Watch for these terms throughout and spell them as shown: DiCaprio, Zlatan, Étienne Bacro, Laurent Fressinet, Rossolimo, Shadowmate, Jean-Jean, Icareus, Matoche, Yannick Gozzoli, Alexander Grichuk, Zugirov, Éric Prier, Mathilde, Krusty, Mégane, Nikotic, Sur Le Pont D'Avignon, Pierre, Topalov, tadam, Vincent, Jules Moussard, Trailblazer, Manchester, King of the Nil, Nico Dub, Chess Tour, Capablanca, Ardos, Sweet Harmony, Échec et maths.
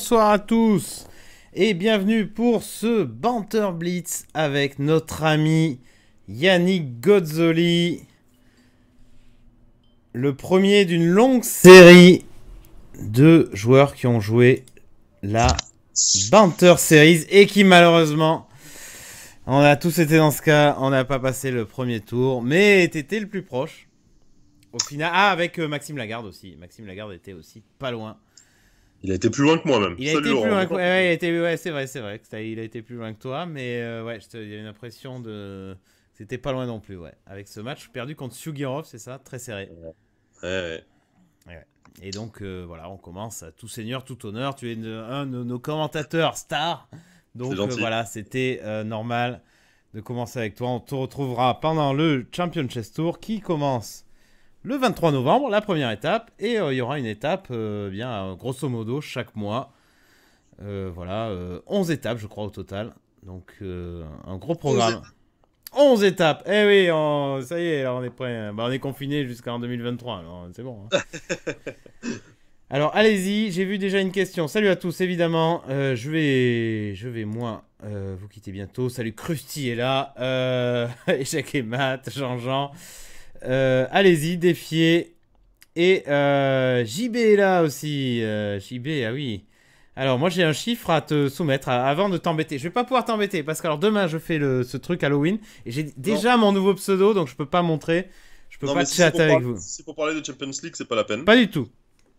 Bonsoir à tous et bienvenue pour ce Banter Blitz avec notre ami Yannick Gozzoli. Le premier d'une longue série de joueurs qui ont joué la Banter Series et qui malheureusement, on a tous été dans ce cas, on n'a pas passé le premier tour, mais t'étais le plus proche. Au final, ah, avec Maxime Lagarde aussi. Maxime Lagarde était aussi pas loin. Il a été plus loin que moi même. Il a été plus loin que toi. Ouais, c'est vrai. Il a été plus loin que toi, mais ouais, il y a une impression de... C'était pas loin non plus, ouais. Avec ce match perdu contre Sugirov, c'est ça, très serré. Ouais. Et donc, voilà, on commence à tout seigneur, tout honneur. Tu es un de nos commentateurs stars. Donc voilà, c'était normal de commencer avec toi. On te retrouvera pendant le Champion Chess Tour qui commence... Le 23 novembre, la première étape, et il y aura une étape, bien grosso modo, chaque mois. Voilà, 11 étapes, je crois, au total. Donc, un gros programme. 11 étapes. Eh oui, ça y est, alors on est prêt. Bah, on est confiné jusqu'en 2023, alors c'est bon. Hein. Alors, allez-y, j'ai vu déjà une question. Salut à tous, évidemment. Je vais moi, vous quitter bientôt. Salut, Krusty est là. Échec et maths, Jean-Jean. Allez-y, défiez. Et JB est là aussi. JB, ah oui. Alors, moi, j'ai un chiffre à te soumettre avant de t'embêter. Je vais pas pouvoir t'embêter parce que alors, demain, je fais ce truc Halloween. Et j'ai déjà mon nouveau pseudo, donc je peux pas montrer. Je peux pas chatter avec vous. Si c'est pour parler de Champions League, c'est pas la peine. Pas du tout.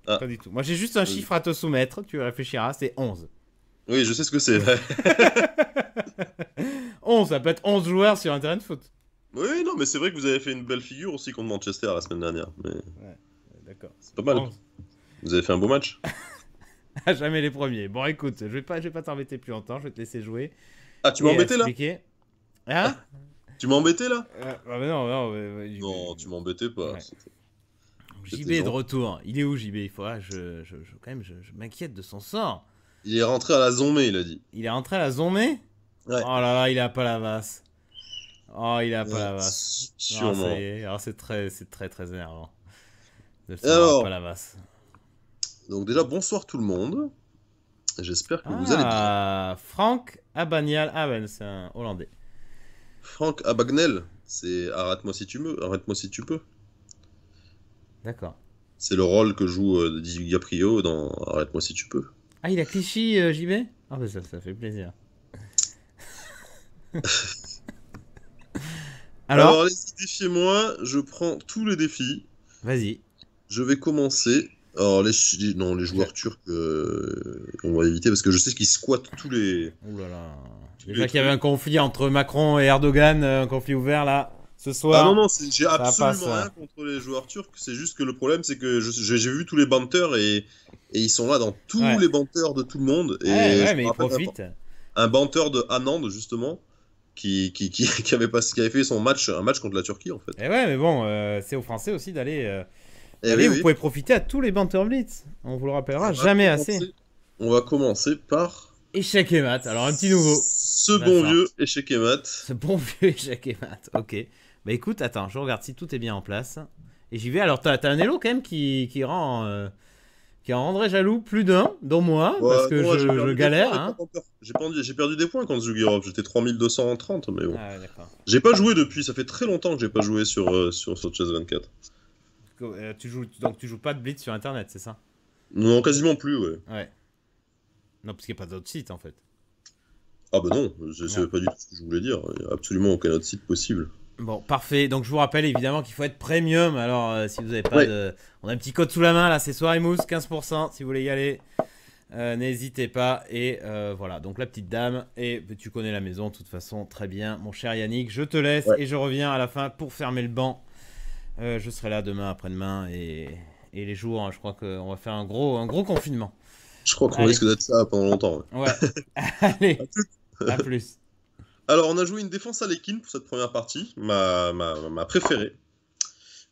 Ah. Pas du tout. Moi, j'ai juste un chiffre à te soumettre. Tu réfléchiras, c'est 11. Oui, je sais ce que c'est. 11, ça peut être 11 joueurs sur Internet Foot. Oui, non, mais c'est vrai que vous avez fait une belle figure aussi contre Manchester la semaine dernière. Mais... Ouais, d'accord. C'est pas mal. Vous avez fait un beau match. À jamais les premiers. Bon, écoute, je vais pas t'embêter plus longtemps, je vais te laisser jouer. Ah, tu m'as embêté là, hein? Tu m'as embêté là? Ah, mais non. Non, tu m'embêtais pas. Ouais. JB est de retour. Il est où, JB? Il faut quand même, je m'inquiète de son sort. Il est rentré à la Zomé, il a dit. Il est rentré à la Zomé? Ouais. Oh là là, il a pas la masse. Oh, il a pas la masse. Sûrement. Alors, c'est très énervant. Alors, pas la masse. Donc déjà, bonsoir tout le monde. J'espère que vous allez bien. Frank Abagnale. Ah ben, c'est un Hollandais. Frank Abagnale, c'est Arrête-moi si tu peux. Arrête-moi si tu peux. D'accord. C'est le rôle que joue DiCaprio dans Arrête-moi si tu peux. Ah, il a cliché, JB? Ah ben, ça fait plaisir. Alors allez-y, défiez-moi, je prends tous les défis. Vas-y. Je vais commencer. Alors, les joueurs turcs, on va éviter parce que je sais qu'ils squattent tous les... Ouh là là. Déjà qu'il y avait un conflit entre Macron et Erdogan, un conflit ouvert là, ce soir. Ah non, j'ai absolument rien contre les joueurs turcs, c'est juste que le problème c'est que j'ai vu tous les banters et ils sont là dans tous les banters de tout le monde. Et ouais, mais ils profitent. Un banter de Anand, justement. Qui avait fait un match contre la Turquie en fait. Et ouais, mais bon, c'est aux Français aussi d'aller. Vous pouvez profiter à tous les Banter Blitz. On vous le rappellera jamais assez. On va commencer par Échec et maths. Alors un petit nouveau. Ce bon vieux Échec et maths. Ce bon vieux Échec et maths. Ok. Bah écoute, attends, je regarde si tout est bien en place. Et j'y vais. Alors t'as un élo quand même qui en rendrait jaloux plus d'un, dont moi, parce que je galère. Hein. J'ai perdu des points contre Zugirov, j'étais 3230, mais bon. Ah, j'ai pas joué depuis, ça fait très longtemps que j'ai pas joué sur Chess24. Donc tu joues pas de blitz sur internet, c'est ça? Non, quasiment plus, ouais. Non, parce qu'il n'y a pas d'autres sites en fait. Ah bah non, c'est pas du tout ce que je voulais dire, il n'y a absolument aucun autre site possible. Bon, parfait. Donc, je vous rappelle évidemment qu'il faut être premium. Alors, si vous n'avez pas de... On a un petit code sous la main, là. C'est Soirée Mousse, 15%. Si vous voulez y aller, n'hésitez pas. Et voilà. Donc, la petite dame. Et tu connais la maison, de toute façon. Très bien. Mon cher Yannick, je te laisse. Et je reviens à la fin pour fermer le banc. Je serai là demain, après-demain. Et les jours, hein, je crois qu'on va faire un gros confinement. Je crois qu'on risque d'être ça pendant longtemps. Ouais. Allez. À plus. Alors, on a joué une défense Alekhine pour cette première partie, ma préférée.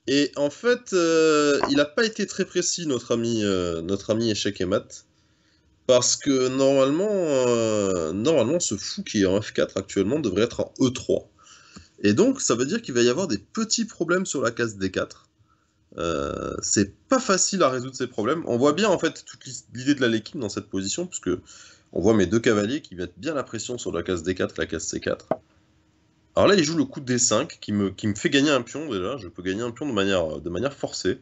Et en fait, il n'a pas été très précis, notre ami Échec et Maths, parce que normalement, ce fou qui est en F4 actuellement devrait être en E3. Et donc, ça veut dire qu'il va y avoir des petits problèmes sur la case D4. C'est pas facile à résoudre ces problèmes. On voit bien en fait toute l'idée de l'Alekhine dans cette position, puisque on voit mes deux cavaliers qui mettent bien la pression sur la case D4 et la case C4. Alors là, il joue le coup D5 qui me fait gagner un pion déjà. Je peux gagner un pion de manière forcée.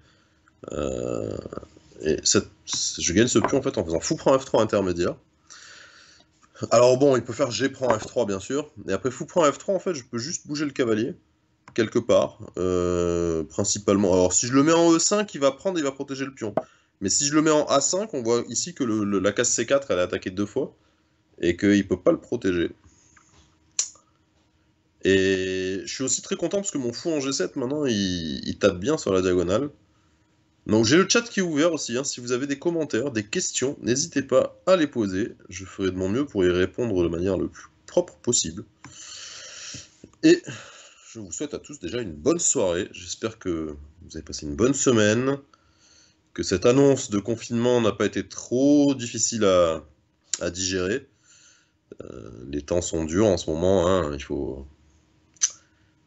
Et je gagne ce pion en fait en faisant fou prend F3 intermédiaire. Alors bon, il peut faire G prend F3 bien sûr. Et après fou prend F3, en fait, je peux juste bouger le cavalier quelque part, principalement. Alors si je le mets en E5, il va prendre, il va protéger le pion. Mais si je le mets en A5, on voit ici que la case C4, elle est attaquée deux fois, et qu'il ne peut pas le protéger. Et je suis aussi très content parce que mon fou en G7, maintenant, il tape bien sur la diagonale. Donc j'ai le chat qui est ouvert aussi, hein. Si vous avez des commentaires, des questions, n'hésitez pas à les poser. Je ferai de mon mieux pour y répondre de manière le plus propre possible. Et je vous souhaite à tous déjà une bonne soirée. J'espère que vous avez passé une bonne semaine, que cette annonce de confinement n'a pas été trop difficile à digérer. Les temps sont durs en ce moment, hein,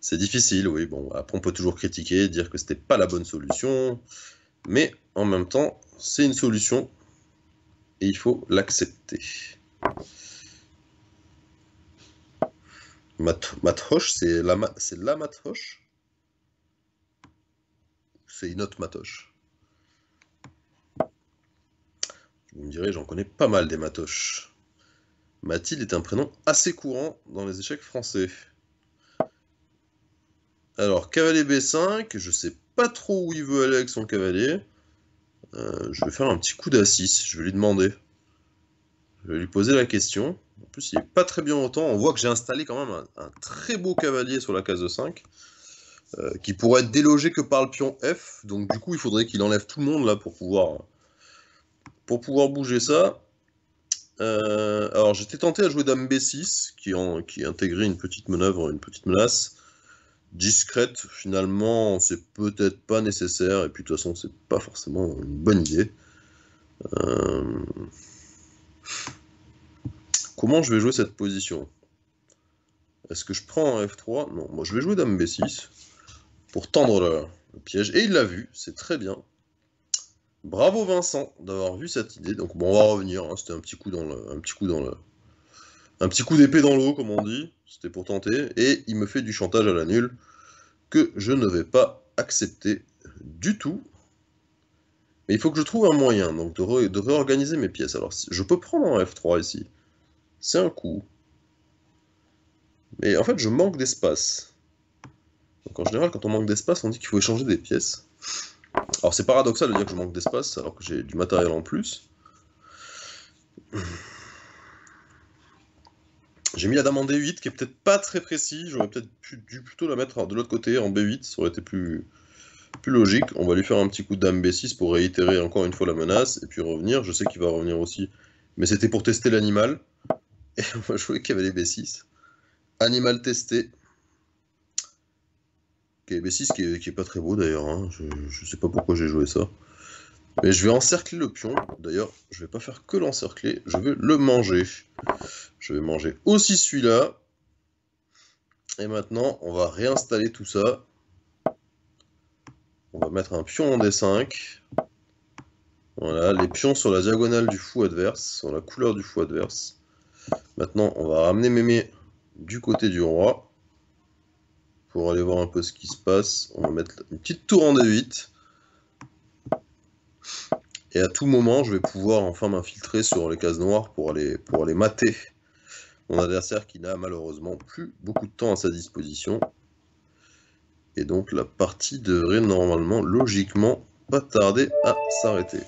c'est difficile, oui. Bon, après on peut toujours critiquer, dire que c'était pas la bonne solution, mais en même temps, c'est une solution et il faut l'accepter. Matoche, c'est la Matoche? C'est une autre Matoche? Vous me direz, j'en connais pas mal des Matoches. Mathilde est un prénom assez courant dans les échecs français. Alors, cavalier B5, je sais pas trop où il veut aller avec son cavalier. Je vais faire un petit coup d'A6, je vais lui demander. Je vais lui poser la question. En plus, il n'est pas très bien au temps. On voit que j'ai installé quand même un très beau cavalier sur la case de 5, qui pourrait être délogé que par le pion F. Donc du coup, il faudrait qu'il enlève tout le monde là pour pouvoir bouger ça. Alors j'étais tenté à jouer dame B6, qui intégrait une petite manœuvre, une petite menace discrète. Finalement, c'est peut-être pas nécessaire, et puis de toute façon, c'est pas forcément une bonne idée. Comment je vais jouer cette position? Est-ce que je prends un F3? Non, moi je vais jouer dame B6 pour tendre le piège, et il l'a vu, c'est très bien. Bravo Vincent d'avoir vu cette idée. Donc bon, on va revenir, hein. C'était un petit coup d'épée dans l'eau, comme on dit. C'était pour tenter. Et il me fait du chantage à la nulle que je ne vais pas accepter du tout. Mais il faut que je trouve un moyen donc de réorganiser mes pièces. Alors je peux prendre un F3 ici. C'est un coup. Mais en fait je manque d'espace. Donc en général quand on manque d'espace on dit qu'il faut échanger des pièces. Alors c'est paradoxal de dire que je manque d'espace alors que j'ai du matériel en plus. J'ai mis la dame en D8 qui est peut-être pas très précis, j'aurais peut-être dû plutôt la mettre de l'autre côté en B8, ça aurait été plus logique. On va lui faire un petit coup de dame B6 pour réitérer encore une fois la menace et puis revenir, je sais qu'il va revenir aussi, mais c'était pour tester l'animal. Et on va jouer cavalier B6, animal testé. B6 qui est pas très beau d'ailleurs, hein. Je sais pas pourquoi j'ai joué ça. Mais je vais encercler le pion, d'ailleurs je vais pas faire que l'encercler, je vais le manger. Je vais manger aussi celui-là. Et maintenant on va réinstaller tout ça. On va mettre un pion en D5. Voilà, les pions sur la diagonale du fou adverse, sur la couleur du fou adverse. Maintenant on va ramener Mémé du côté du roi. Pour aller voir un peu ce qui se passe, on va mettre une petite tour en D8. Et à tout moment, je vais pouvoir enfin m'infiltrer sur les cases noires pour aller mater mon adversaire qui n'a malheureusement plus beaucoup de temps à sa disposition. Et donc la partie devrait normalement, logiquement, pas tarder à s'arrêter.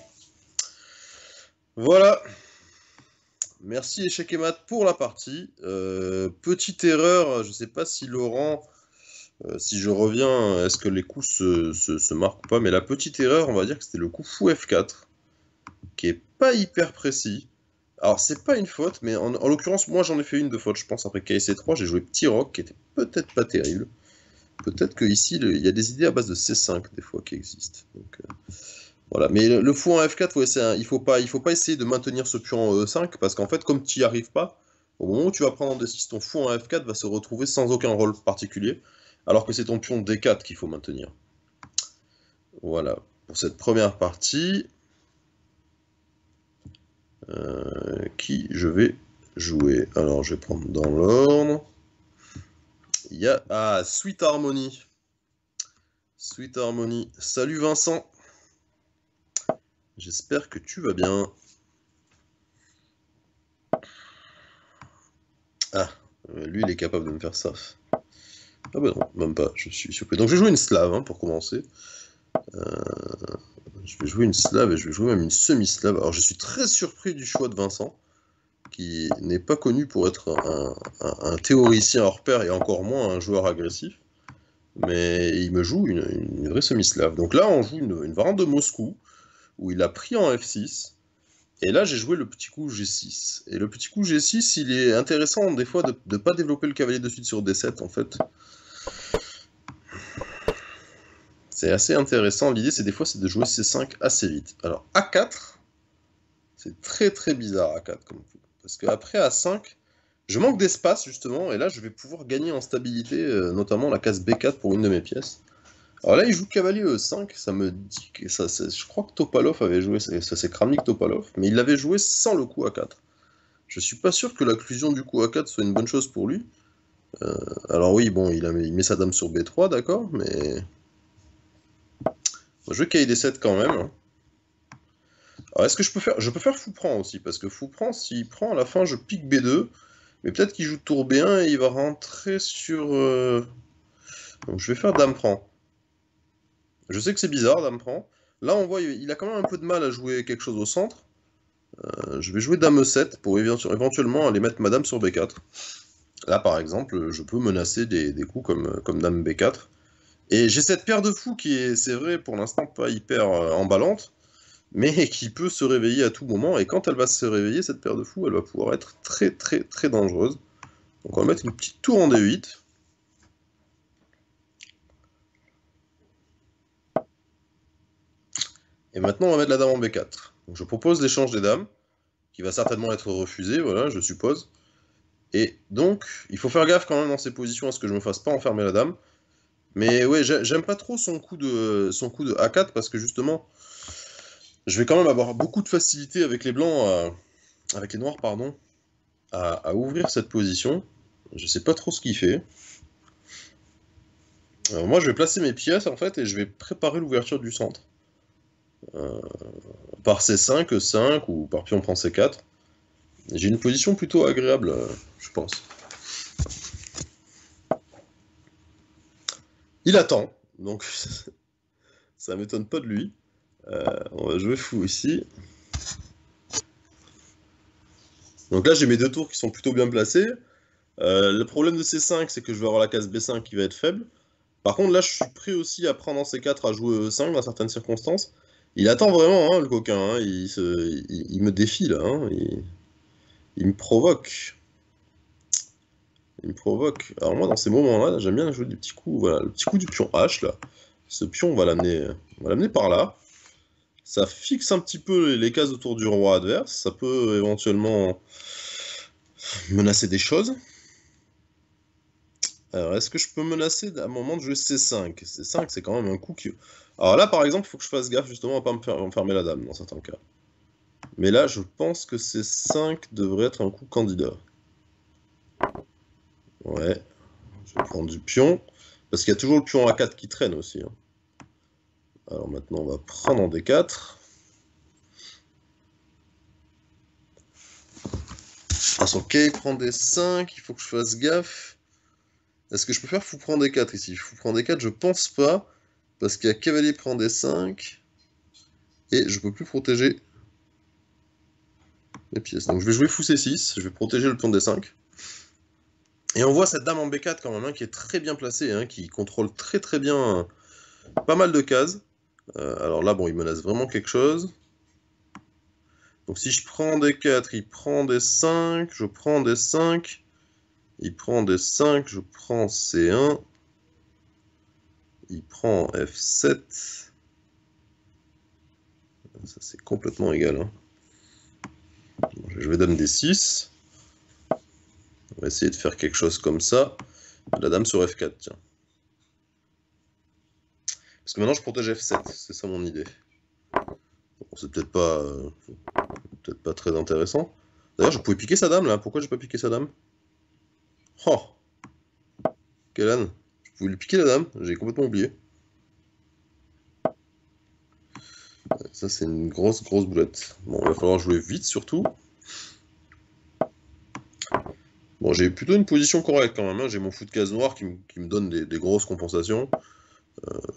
Voilà. Merci Échec et Maths pour la partie. Petite erreur, je ne sais pas si Laurent... si je reviens, est-ce que les coups se marquent ou pas? Mais la petite erreur, on va dire que c'était le coup fou F4, qui est pas hyper précis. Alors c'est pas une faute, mais en l'occurrence, moi j'en ai fait une de faute, je pense, après KC3, j'ai joué petit roc, qui était peut-être pas terrible. Peut-être qu'ici, il y a des idées à base de C5, des fois, qui existent. Donc, voilà. Mais le fou en F4, ouais, il faut pas essayer de maintenir ce pion en E5, parce qu'en fait, comme tu n'y arrives pas, au moment où tu vas prendre en D6, ton fou en F4 va se retrouver sans aucun rôle particulier. Alors que c'est ton pion D4 qu'il faut maintenir. Voilà, pour cette première partie qui je vais jouer. Alors, je vais prendre dans l'ordre. Il y a... Ah, Sweet Harmony. Sweet Harmony. Salut Vincent. J'espère que tu vas bien. Ah, lui, il est capable de me faire ça. Ah bah non, même pas, je suis surpris. Donc je vais jouer une slave, hein, pour commencer. Je vais jouer une slave et je vais jouer même une semi-slave. Alors je suis très surpris du choix de Vincent, qui n'est pas connu pour être un théoricien hors pair et encore moins un joueur agressif. Mais il me joue une vraie semi-slave. Donc là, on joue une variante de Moscou, où il a pris en F6. Et là, j'ai joué le petit coup G6. Et le petit coup G6, il est intéressant des fois de ne pas développer le cavalier de suite sur D7, en fait. C'est assez intéressant. L'idée, c'est des fois, c'est de jouer C5 assez vite. Alors, A4, c'est très très bizarre, A4, comme coup. Parce qu'après A5, je manque d'espace, justement, et là, je vais pouvoir gagner en stabilité, notamment la case B4 pour une de mes pièces. Alors là, il joue cavalier E5, ça me dit que ça, je crois que Topalov avait joué, ça c'est Kramnik Topalov, mais il l'avait joué sans le coup A4. Je suis pas sûr que l'acclusion du coup A4 soit une bonne chose pour lui. Alors oui, bon, il met sa dame sur B3, d'accord, mais... Bon, je vais cahier D7 quand même. Alors est-ce que je peux faire... Je peux faire fou prend aussi, parce que fou prend, s'il prend, à la fin je pique B2, mais peut-être qu'il joue tour B1 et il va rentrer sur... Donc je vais faire dame prend. Je sais que c'est bizarre, dame prend. Là, on voit il a quand même un peu de mal à jouer quelque chose au centre. Je vais jouer dame E7 pour éventuellement aller mettre ma dame sur B4. Là, par exemple, je peux menacer des coups comme dame B4. Et j'ai cette paire de fous qui est, c'est vrai, pour l'instant pas hyper emballante, mais qui peut se réveiller à tout moment. Et quand elle va se réveiller, cette paire de fous, elle va pouvoir être très très très dangereuse. Donc on va mettre une petite tour en D8. Et maintenant, on va mettre la dame en B4. Donc, je propose l'échange des dames, qui va certainement être refusé, voilà, je suppose. Et donc, il faut faire gaffe quand même dans ces positions à ce que je ne me fasse pas enfermer la dame. Mais ouais, j'aime pas trop son coup de A4, parce que justement, je vais quand même avoir beaucoup de facilité avec les blancs, avec les noirs, pardon, à ouvrir cette position. Je sais pas trop ce qu'il fait. Alors moi, je vais placer mes pièces, en fait, et je vais préparer l'ouverture du centre. Par C5, E5 ou par pion prend C4. J'ai une position plutôt agréable, je pense. Il attend, donc ça m'étonne pas de lui. On va jouer fou ici. Donc là j'ai mes deux tours qui sont plutôt bien placés. Le problème de C5 c'est que je vais avoir la case B5 qui va être faible. Par contre là je suis prêt aussi à prendre en C4 à jouer E5 dans certaines circonstances. Il attend vraiment, hein, le coquin, hein. Il me défie, là, hein. Il me provoque. Il me provoque. Alors moi, dans ces moments-là, j'aime bien jouer des petits coups, voilà, le petit coup du pion H, là. Ce pion, on va l'amener par là. Ça fixe un petit peu les cases autour du roi adverse, ça peut éventuellement menacer des choses. Alors, est-ce que je peux menacer à un moment de jouer C5 C5, c'est quand même un coup qui... Alors là, par exemple, il faut que je fasse gaffe justement à ne pas me faire enfermer la dame, dans certains cas. Mais là, je pense que C5 devrait être un coup candidat. Ouais. Je vais prendre du pion. Parce qu'il y a toujours le pion A4 qui traîne aussi, hein. Alors maintenant, on va prendre en D4. Ah, ok, il prend D5, il faut que je fasse gaffe. Est-ce que je peux faire fou prend D4 ici? Fou prend D4, je pense pas, parce qu'il y a cavalier prend D5, et je peux plus protéger mes pièces. Donc je vais jouer fou C6, je vais protéger le pion D5. Et on voit cette dame en B4 quand même, hein, qui est très bien placée, hein, qui contrôle très très bien pas mal de cases. Alors là, bon, il menace vraiment quelque chose. Donc si je prends D4, il prend D5, je prends D5... Il prend D5, je prends C1, il prend F7, ça c'est complètement égal, hein. Bon, je vais dame D6, on va essayer de faire quelque chose comme ça, la dame sur F4, tiens. Parce que maintenant je protège F7, c'est ça mon idée. Bon, c'est peut-être pas très intéressant. D'ailleurs je pouvais piquer sa dame là, pourquoi j'ai pas piqué sa dame? Oh! Quel âne! Je pouvais lui piquer la dame, j'ai complètement oublié. Ça c'est une grosse boulette. Bon, il va falloir jouer vite surtout. Bon, j'ai plutôt une position correcte quand même, hein. J'ai mon fou de case noire qui me donne des grosses compensations.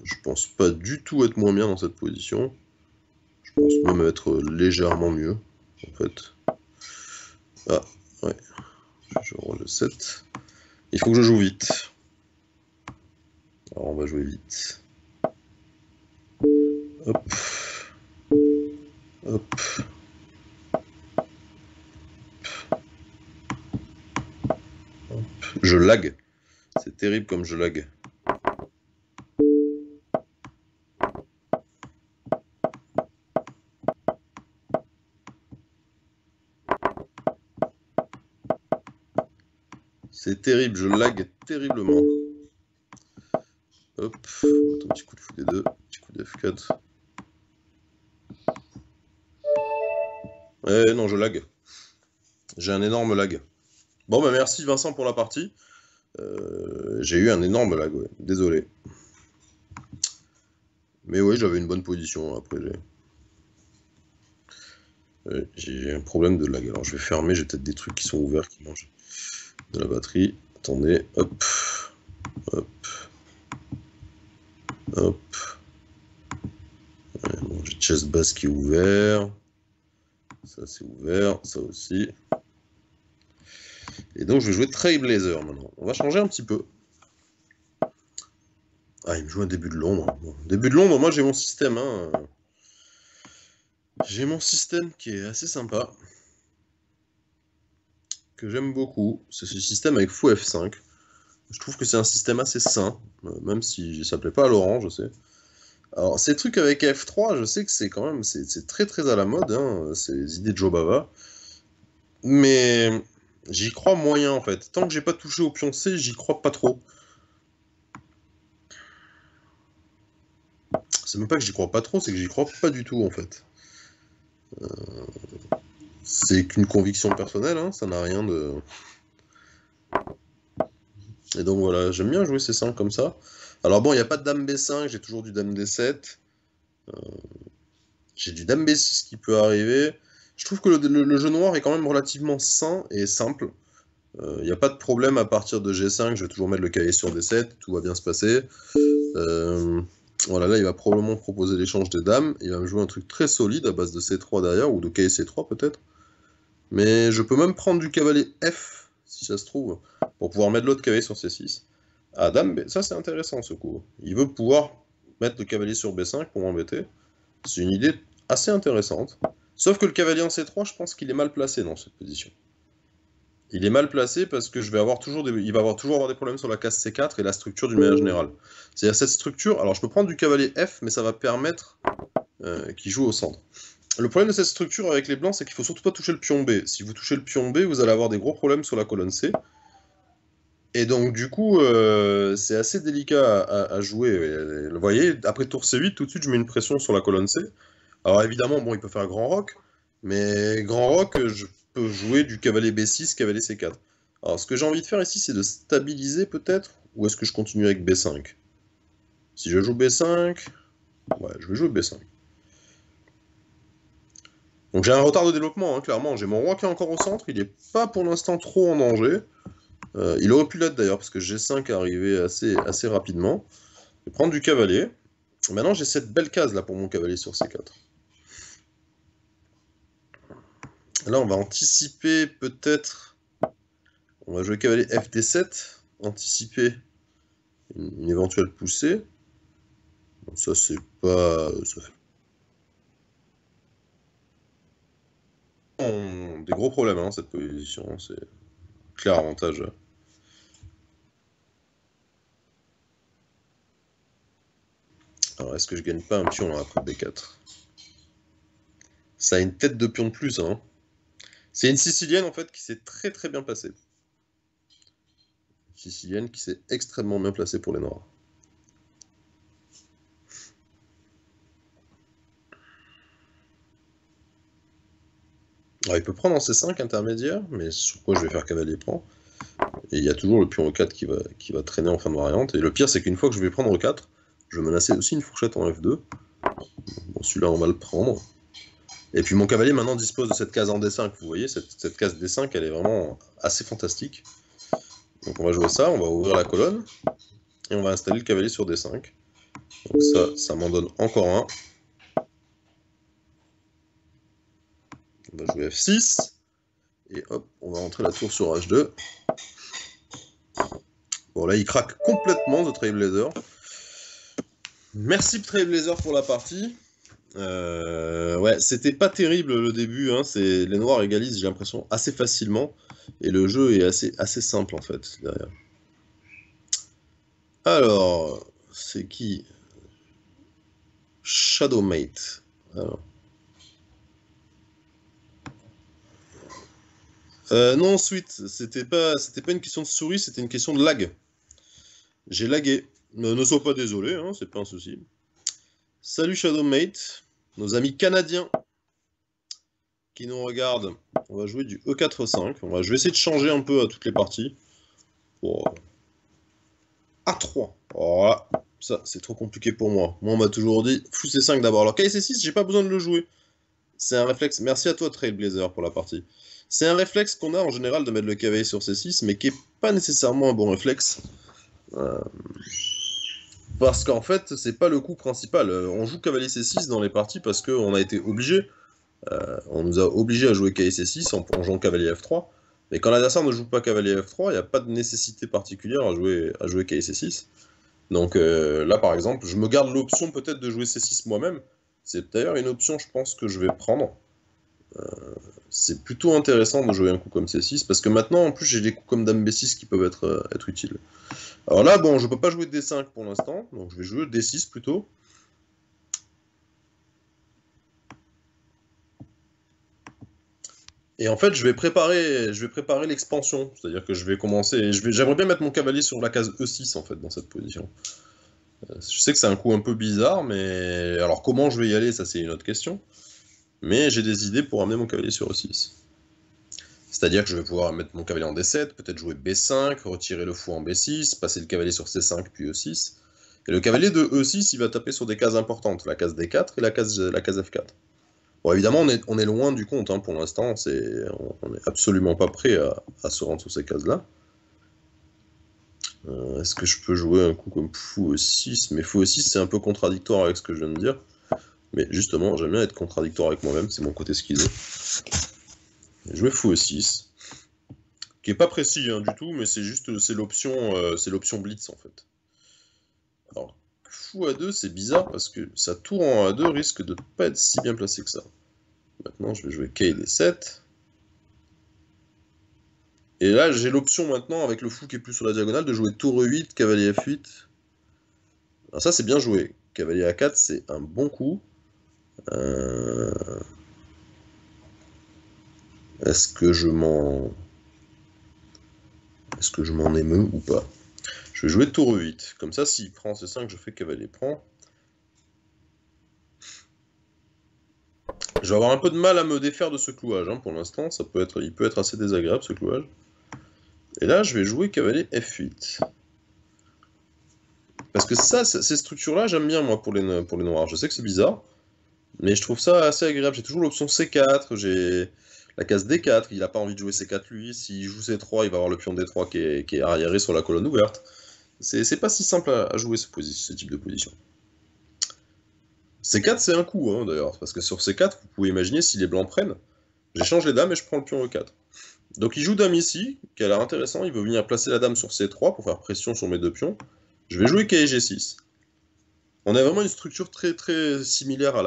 Je pense pas du tout être moins bien dans cette position. Je pense même être légèrement mieux, en fait. Ah, ouais. Je range 7. Il faut que je joue vite. Alors on va jouer vite. Hop. Hop. Je lag. C'est terrible comme je lag. C'est terrible, je lag terriblement. Hop, attends, petit coup de fou des deux, petit coup de F4. Eh non, je lag. J'ai un énorme lag. Bon, bah merci Vincent pour la partie. J'ai eu un énorme lag, ouais. Désolé. Mais oui, j'avais une bonne position, après j'ai un problème de lag. Alors je vais fermer, j'ai peut-être des trucs qui sont ouverts, qui mangent de la batterie. Attendez, hop, hop, hop. Ouais, bon, j'ai chess basse qui est ouvert. Ça c'est ouvert, ça aussi. Et donc je vais jouer Trailblazer maintenant. On va changer un petit peu. Ah, il me joue un début de Londres. Bon, début de Londres, moi j'ai mon système. Hein. J'ai mon système qui est assez sympa. Que j'aime beaucoup, c'est ce système avec fou F5. Je trouve que c'est un système assez sain, même si ça plaît pas à Laurent, je sais. Alors ces trucs avec F3, je sais que c'est quand même c'est très à la mode, hein, ces idées de Jobava. Mais j'y crois moyen en fait. Tant que j'ai pas touché au pion C, j'y crois pas trop. C'est même pas que j'y crois pas trop, c'est que j'y crois pas du tout en fait. C'est qu'une conviction personnelle, hein, ça n'a rien de... Et donc voilà, j'aime bien jouer ces 5 comme ça. Alors bon, il n'y a pas de dame B5, j'ai toujours du dame D7. J'ai du dame B6 qui peut arriver. Je trouve que le jeu noir est quand même relativement sain et simple. Il n'y a pas de problème à partir de G5, je vais toujours mettre le cahier sur D7, tout va bien se passer. Voilà, là il va probablement proposer l'échange des dames, il va me jouer un truc très solide à base de C3 derrière, ou de cahier C3 peut-être. Mais je peux même prendre du cavalier F, si ça se trouve, pour pouvoir mettre l'autre cavalier sur C6. Ah, dame B, ça c'est intéressant ce coup. Il veut pouvoir mettre le cavalier sur B5 pour m'embêter. C'est une idée assez intéressante. Sauf que le cavalier en C3, je pense qu'il est mal placé dans cette position. Il est mal placé parce que il va toujours avoir des problèmes sur la case C4 et la structure d'une manière générale. C'est-à-dire cette structure, alors je peux prendre du cavalier F, mais ça va permettre qu'il joue au centre. Le problème de cette structure avec les blancs, c'est qu'il ne faut surtout pas toucher le pion B. Si vous touchez le pion B, vous allez avoir des gros problèmes sur la colonne C. Et donc du coup, c'est assez délicat à jouer. Vous voyez, après tour C8, tout de suite je mets une pression sur la colonne C. Alors évidemment, bon, il peut faire grand roc, mais grand roc, je peux jouer du cavalier B6, cavalier C4. Alors ce que j'ai envie de faire ici, c'est de stabiliser peut-être, ou est-ce que je continue avec B5? Si je joue B5, ouais, je vais jouer B5. Donc j'ai un retard de développement, hein, clairement. J'ai mon roi qui est encore au centre, il n'est pas pour l'instant trop en danger. Il aurait pu l'être d'ailleurs, parce que G5 est arrivé assez rapidement. Je vais prendre du cavalier. Maintenant j'ai cette belle case là pour mon cavalier sur C4. Là, on va anticiper peut-être... On va jouer cavalier FD7, anticiper une éventuelle poussée. Bon, ça, c'est pas... Ça fait... On... Des gros problèmes, hein, cette position. C'est clair avantage. Alors, est-ce que je gagne pas un pion là, après B4? Ça a une tête de pion de plus, hein. C'est une Sicilienne, en fait, qui s'est très bien placée. Sicilienne qui s'est extrêmement bien placée pour les Noirs. Alors il peut prendre en C5 intermédiaire, mais sur quoi je vais faire cavalier prend. Et il y a toujours le pion E4 qui va traîner en fin de variante. Et le pire, c'est qu'une fois que je vais prendre E4, je vais menacer aussi une fourchette en F2. Bon, celui-là, on va le prendre. Et puis mon cavalier maintenant dispose de cette case en D5. Vous voyez, cette case D5, elle est vraiment assez fantastique. Donc on va jouer ça, on va ouvrir la colonne. Et on va installer le cavalier sur D5. Donc ça m'en donne encore un. On va jouer F6. Et hop, on va rentrer la tour sur H2. Bon là, il craque complètement, The Trailblazer. Merci Trailblazer pour la partie. Ouais, c'était pas terrible le début, hein. Les noirs égalisent, j'ai l'impression, assez facilement. Et le jeu est assez simple en fait, derrière. Alors, c'est qui? Shadowmate. Alors. Non, ensuite, c'était pas une question de souris, c'était une question de lag. J'ai lagué. Ne sois pas désolé, hein, c'est pas un souci. Salut Shadowmate, nos amis canadiens qui nous regardent. On va jouer du E4-5. Je vais essayer de changer un peu à toutes les parties. Oh. A3. Oh, ça, c'est trop compliqué pour moi. Moi, on m'a toujours dit, fous C5 d'abord. Alors, KC6, j'ai pas besoin de le jouer. C'est un réflexe. Merci à toi, Trailblazer, pour la partie. C'est un réflexe qu'on a en général de mettre le cavalier sur C6, mais qui n'est pas nécessairement un bon réflexe. Parce qu'en fait, c'est pas le coup principal. On joue cavalier C6 dans les parties parce qu'on a été obligé. On nous a obligé à jouer cavalier C6 en jouant cavalier F3. Mais quand l'adversaire ne joue pas cavalier F3, il n'y a pas de nécessité particulière à jouer cavalier C6. Donc là, par exemple, je me garde l'option peut-être de jouer C6 moi-même. C'est d'ailleurs une option, je pense, que je vais prendre. C'est plutôt intéressant de jouer un coup comme C6, parce que maintenant, en plus, j'ai des coups comme Dame B6 qui peuvent être utiles. Alors là, bon, je ne peux pas jouer D5 pour l'instant, donc je vais jouer D6 plutôt. Et en fait, je vais préparer l'expansion, c'est-à-dire que je vais commencer... J'aimerais bien mettre mon cavalier sur la case E6, en fait, dans cette position. Je sais que c'est un coup un peu bizarre, mais... Alors comment je vais y aller, ça c'est une autre question. Mais j'ai des idées pour amener mon cavalier sur E6. C'est-à-dire que je vais pouvoir mettre mon cavalier en D7, peut-être jouer B5, retirer le fou en B6, passer le cavalier sur C5 puis E6. Et le cavalier de E6, il va taper sur des cases importantes, la case D4 et la case F4. Bon, évidemment, on est loin du compte, hein, pour l'instant, on n'est absolument pas prêt à se rendre sur ces cases-là. Est-ce que je peux jouer un coup comme fou E6? Mais fou E6, c'est un peu contradictoire avec ce que je viens de dire. Mais justement, j'aime bien être contradictoire avec moi-même, c'est mon côté schizo. Jouer fou E6, qui n'est pas précis, hein, du tout, mais c'est juste l'option blitz en fait. Alors, fou A2, c'est bizarre parce que sa tour en A2 risque de ne pas être si bien placée que ça. Maintenant, je vais jouer KD7. Et là, j'ai l'option maintenant, avec le fou qui est plus sur la diagonale, de jouer tour E8, cavalier F8. Alors ça, c'est bien joué. Cavalier A4, c'est un bon coup. Est-ce que je m'en émeus ou pas? Je vais jouer tour E8. Comme ça, s'il prend C5, je fais cavalier prend. Je vais avoir un peu de mal à me défaire de ce clouage, hein, pour l'instant. Il peut être assez désagréable, ce clouage. Et là, je vais jouer cavalier F8. Parce que ça, ces structures-là, j'aime bien, moi, pour les noirs. Je sais que c'est bizarre, mais je trouve ça assez agréable. J'ai toujours l'option C4, j'ai la case D4, il n'a pas envie de jouer C4, lui. S'il joue C3, il va avoir le pion D3 qui est arriéré sur la colonne ouverte. C'est pas si simple à jouer ce type de position. C4, c'est un coup, hein, d'ailleurs, parce que sur C4, vous pouvez imaginer, si les blancs prennent, j'échange les dames et je prends le pion E4. Donc il joue dame ici, qui a l'air intéressant, il veut venir placer la dame sur C3 pour faire pression sur mes deux pions. Je vais jouer Kg 6. On a vraiment une structure très très similaire à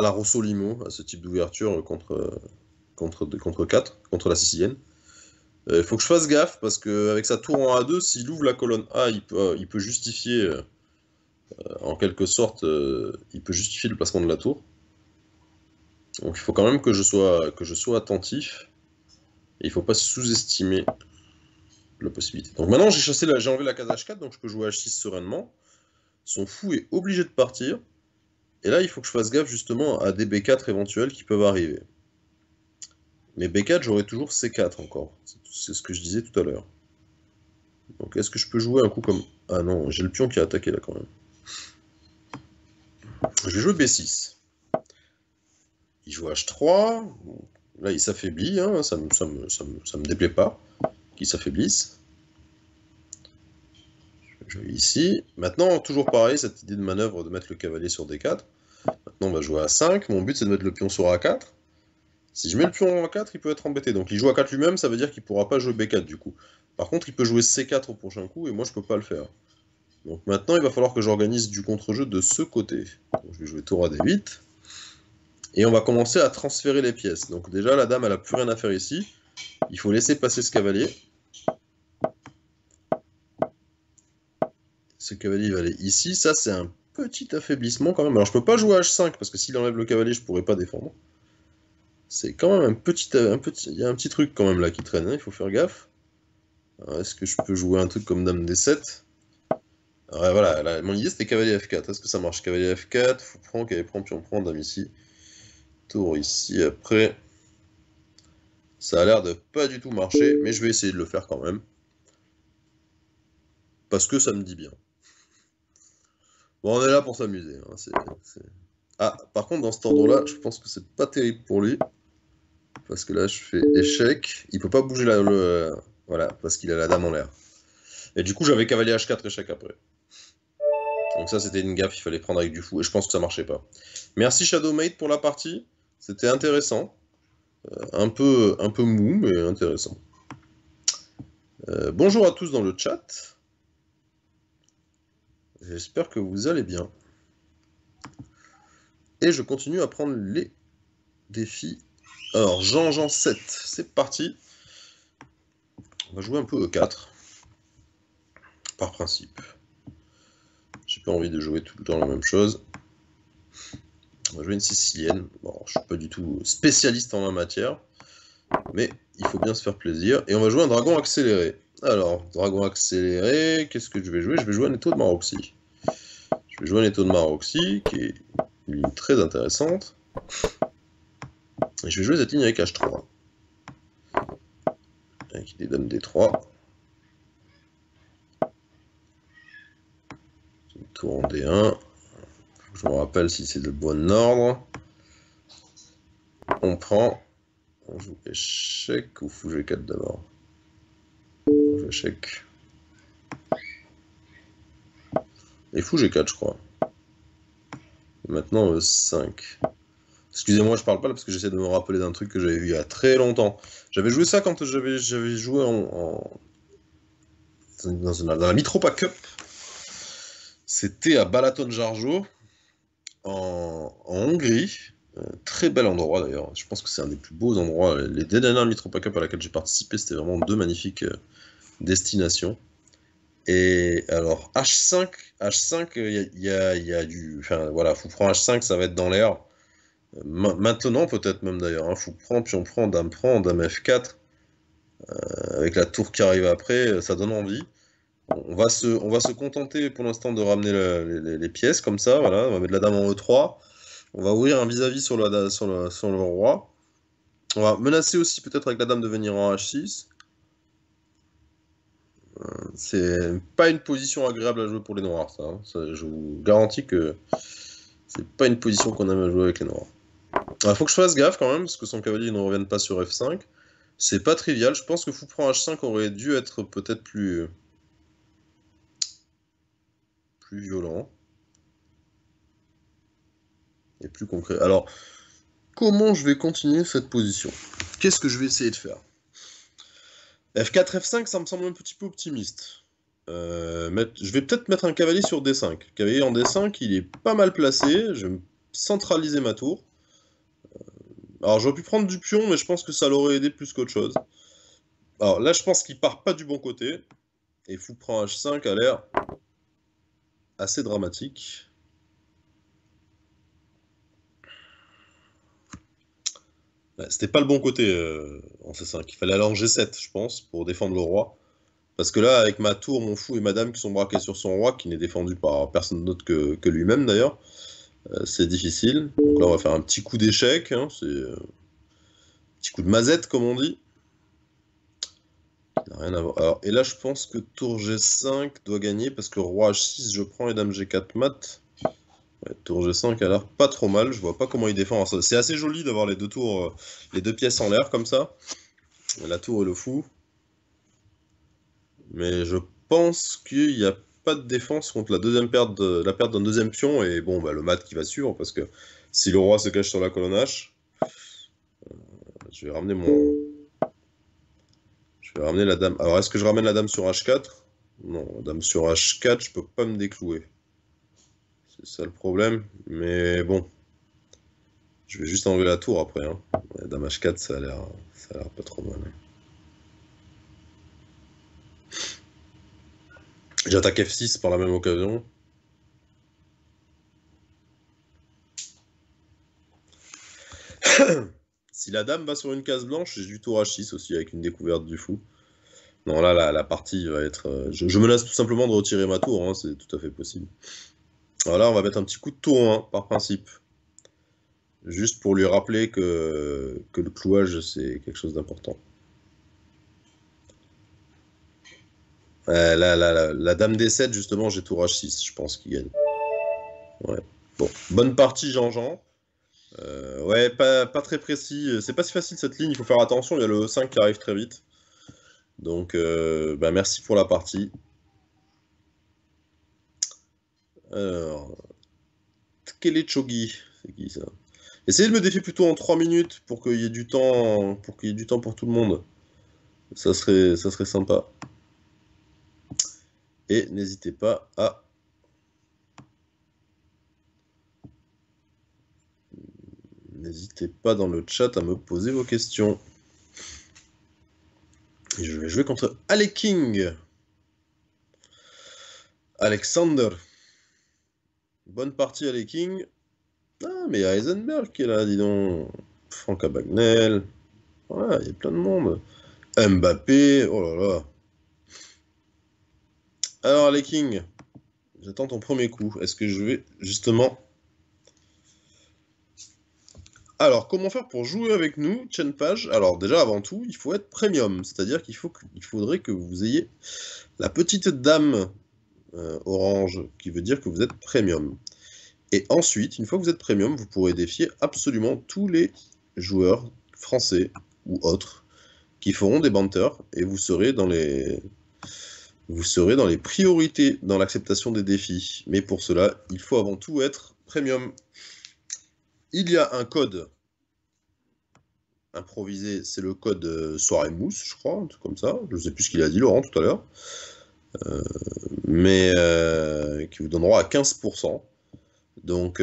la Rossolimo, à ce type d'ouverture contre la Sicilienne. Il faut que je fasse gaffe parce qu'avec sa tour en A2, s'il ouvre la colonne A, il peut justifier en quelque sorte, il peut justifier le placement de la tour. Donc il faut quand même que je sois attentif. Et il ne faut pas sous-estimer la possibilité. Donc maintenant j'ai enlevé la case H4, donc je peux jouer H6 sereinement. Son fou est obligé de partir. Et là, il faut que je fasse gaffe justement à des B4 éventuels qui peuvent arriver. Mais B4, j'aurai toujours C4 encore. C'est ce que je disais tout à l'heure. Donc est-ce que je peux jouer un coup comme... Ah non, j'ai le pion qui a attaqué là quand même. Je vais jouer B6. Il joue H3. Là, il s'affaiblit. Hein. Ça me déplaît pas qu'il s'affaiblisse. Je vais ici. Maintenant, toujours pareil, cette idée de manœuvre de mettre le cavalier sur D4. Maintenant, on va jouer A5. Mon but, c'est de mettre le pion sur A4. Si je mets le pion en A4, il peut être embêté. Donc, il joue A4 lui-même, ça veut dire qu'il ne pourra pas jouer B4 du coup. Par contre, il peut jouer C4 au prochain coup, et moi, je ne peux pas le faire. Donc, maintenant, il va falloir que j'organise du contre-jeu de ce côté. Donc, je vais jouer tour à D8. Et on va commencer à transférer les pièces. Donc, déjà, la dame, elle n'a plus rien à faire ici. Il faut laisser passer ce cavalier. Ce cavalier, il va aller ici. Ça, c'est un petit affaiblissement quand même. Alors, je peux pas jouer à H5, parce que s'il enlève le cavalier, je pourrais pas défendre. C'est quand même un petit... Il y a un petit truc quand même là qui traîne, hein. Il faut faire gaffe. Est-ce que je peux jouer un truc comme dame D7? Alors, voilà, là, mon idée, c'était cavalier F4. Est-ce que ça marche? Cavalier F4, fou prend, cavalier prend, puis on prend, dame ici. Tour ici, après... Ça a l'air de pas du tout marcher, mais je vais essayer de le faire quand même. Parce que ça me dit bien. Bon, on est là pour s'amuser. Hein. Ah, par contre, dans cet ordre-là, je pense que c'est pas terrible pour lui. Parce que là, je fais échec. Il peut pas bouger Voilà, parce qu'il a la dame en l'air. Et du coup, j'avais cavalier H4 échec après. Donc ça, c'était une gaffe, il fallait prendre avec du fou. Et je pense que ça marchait pas. Merci Shadowmate pour la partie. C'était intéressant. Un peu mou, mais intéressant. Bonjour à tous dans le chat. J'espère que vous allez bien. Et je continue à prendre les défis. Alors, Jean-Jean 7, c'est parti. On va jouer un peu E4. Par principe. J'ai pas envie de jouer tout le temps la même chose. On va jouer une sicilienne. Bon, je suis pas du tout spécialiste en la matière. Mais il faut bien se faire plaisir. Et on va jouer un dragon accéléré. Alors, dragon accéléré, qu'est-ce que je vais jouer? Je vais jouer un étau de Maroxy. Je vais jouer un étau de Maroxy, qui est une ligne très intéressante. Et je vais jouer cette ligne avec H3. Avec des dames D3. Une tour en D1. Je me rappelle si c'est de bon ordre. On prend. On joue échec ou fou G4 d'abord. Échec. Et fou G4 je crois. Et maintenant E5. Excusez-moi je parle pas là parce que j'essaie de me rappeler d'un truc que j'avais vu il y a très longtemps. J'avais joué ça quand j'avais joué dans la Mitropa Cup. C'était à Balaton-Jargeau en Hongrie. Très bel endroit d'ailleurs. Je pense que c'est un des plus beaux endroits. Les dernières Mitropa Cup à laquelle j'ai participé, c'était vraiment deux magnifiques destinations. Et alors H5, il y a du... Enfin voilà, fou prend H5, ça va être dans l'air. Maintenant peut-être même d'ailleurs. Hein, fou prend, puis on prend, dame F4. Avec la tour qui arrive après, ça donne envie. On va se contenter pour l'instant de ramener les pièces comme ça. Voilà, on va mettre la dame en E3. On va ouvrir un vis-à-vis sur le roi. On va menacer aussi peut-être avec la dame de venir en H6. C'est pas une position agréable à jouer pour les noirs, ça. Hein. Ça je vous garantis que c'est pas une position qu'on aime à jouer avec les noirs. Il faut que je fasse gaffe quand même, parce que son cavalier ne revienne pas sur F5. C'est pas trivial. Je pense que fou prend H5 aurait dû être peut-être plus violent. Et plus concret. Alors, comment je vais continuer cette position? Qu'est-ce que je vais essayer de faire? F4, F5, ça me semble un petit peu optimiste. Je vais peut-être mettre un cavalier sur D5. Le cavalier en D5, il est pas mal placé. Je vais centraliser ma tour. Alors, j'aurais pu prendre du pion, mais je pense que ça l'aurait aidé plus qu'autre chose. Alors là, je pense qu'il part pas du bon côté. Et fou prend H5 a l'air assez dramatique. C'était pas le bon côté en C5. Il fallait aller en G7, je pense, pour défendre le roi. Parce que là, avec ma tour, mon fou et ma dame qui sont braqués sur son roi, qui n'est défendu par personne d'autre que lui-même d'ailleurs, c'est difficile. Donc là, on va faire un petit coup d'échec, hein, c'est petit coup de mazette, comme on dit. Il n'a rien à voir. Alors, et là, je pense que tour G5 doit gagner, parce que roi H6, je prends, et dame G4 mat. Ouais, tour G5 a l'air pas trop mal, je vois pas comment il défend. C'est assez joli d'avoir les deux tours, les deux pièces en l'air comme ça. La tour et le fou. Mais je pense qu'il n'y a pas de défense contre la deuxième perte de, la perte d'un deuxième pion, et bon, bah, le mat qui va suivre, parce que si le roi se cache sur la colonne H, je vais ramener mon... Je vais ramener la dame. Alors, est-ce que je ramène la dame sur H4? Non, la dame sur H4, je peux pas me déclouer. C'est ça le problème. Mais bon. Je vais juste enlever la tour après, hein. La dame H4, ça a l'air pas trop mal. J'attaque F6 par la même occasion. Si la dame va sur une case blanche, j'ai du tour H6 aussi avec une découverte du fou. Non, là, la partie va être... Je menace tout simplement de retirer ma tour, hein, c'est tout à fait possible. Alors là, on va mettre un petit coup de tour 1, par principe. Juste pour lui rappeler que le clouage, c'est quelque chose d'important. La dame D7, justement, j'ai tour H6, je pense qu'il gagne. Ouais. Bon, bonne partie, Jean-Jean. Ouais, pas très précis, c'est pas si facile cette ligne, il faut faire attention, il y a le E5 qui arrive très vite. Donc, bah merci pour la partie. Alors, Tkelechogi, c'est qui ça? Essayez de me défier plutôt en 3 minutes pour qu'il y ait du temps pour tout le monde. Ça serait sympa. Et n'hésitez pas à... N'hésitez pas dans le chat à me poser vos questions. Et je vais jouer contre Ale King. Alexander. Bonne partie Ale King. Ah, mais il y a Heisenberg qui est là, dis donc. Frank Abagnale. Voilà, il y a plein de monde. Mbappé, oh là là. Alors Ale King, j'attends ton premier coup. Est-ce que je vais justement... Alors, comment faire pour jouer avec nous, Chenpage? Alors déjà, avant tout, il faut être premium, c'est-à-dire qu'il faudrait que vous ayez la petite dame orange, qui veut dire que vous êtes premium. Et ensuite, une fois que vous êtes premium, vous pourrez défier absolument tous les joueurs français ou autres qui feront des banters, et vous serez dans les... Vous serez dans les priorités dans l'acceptation des défis. Mais pour cela, il faut avant tout être premium. Il y a un code improvisé, c'est le code soirée mousse, je crois, un truc comme ça. Je ne sais plus ce qu'il a dit, Laurent, tout à l'heure. Mais qui vous donnera à 15%. Donc,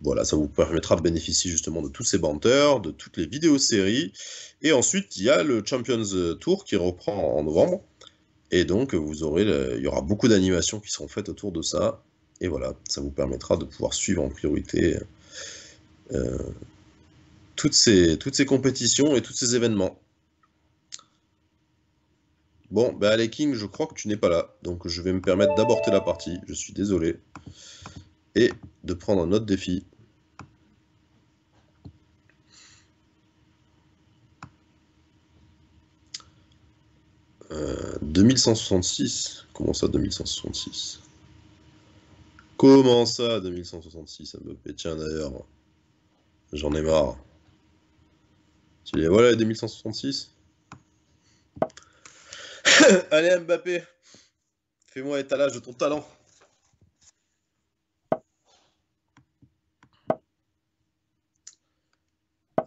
voilà, ça vous permettra de bénéficier justement de tous ces banters, de toutes les vidéos-séries. Et ensuite, il y a le Champions Tour qui reprend en novembre. Et donc, vous aurez il y aura beaucoup d'animations qui seront faites autour de ça. Et voilà, ça vous permettra de pouvoir suivre en priorité toutes ces compétitions et tous ces événements. Bon, bah Ale King, je crois que tu n'es pas là. Donc je vais me permettre d'aborter la partie, je suis désolé. Et de prendre un autre défi. « 2166 » Comment ça, 2166 ? Comment ça, 2166, ça me pète. Tiens d'ailleurs, j'en ai marre. Tu les vois là, les 2166 ? Allez Mbappé, fais-moi étalage de ton talent.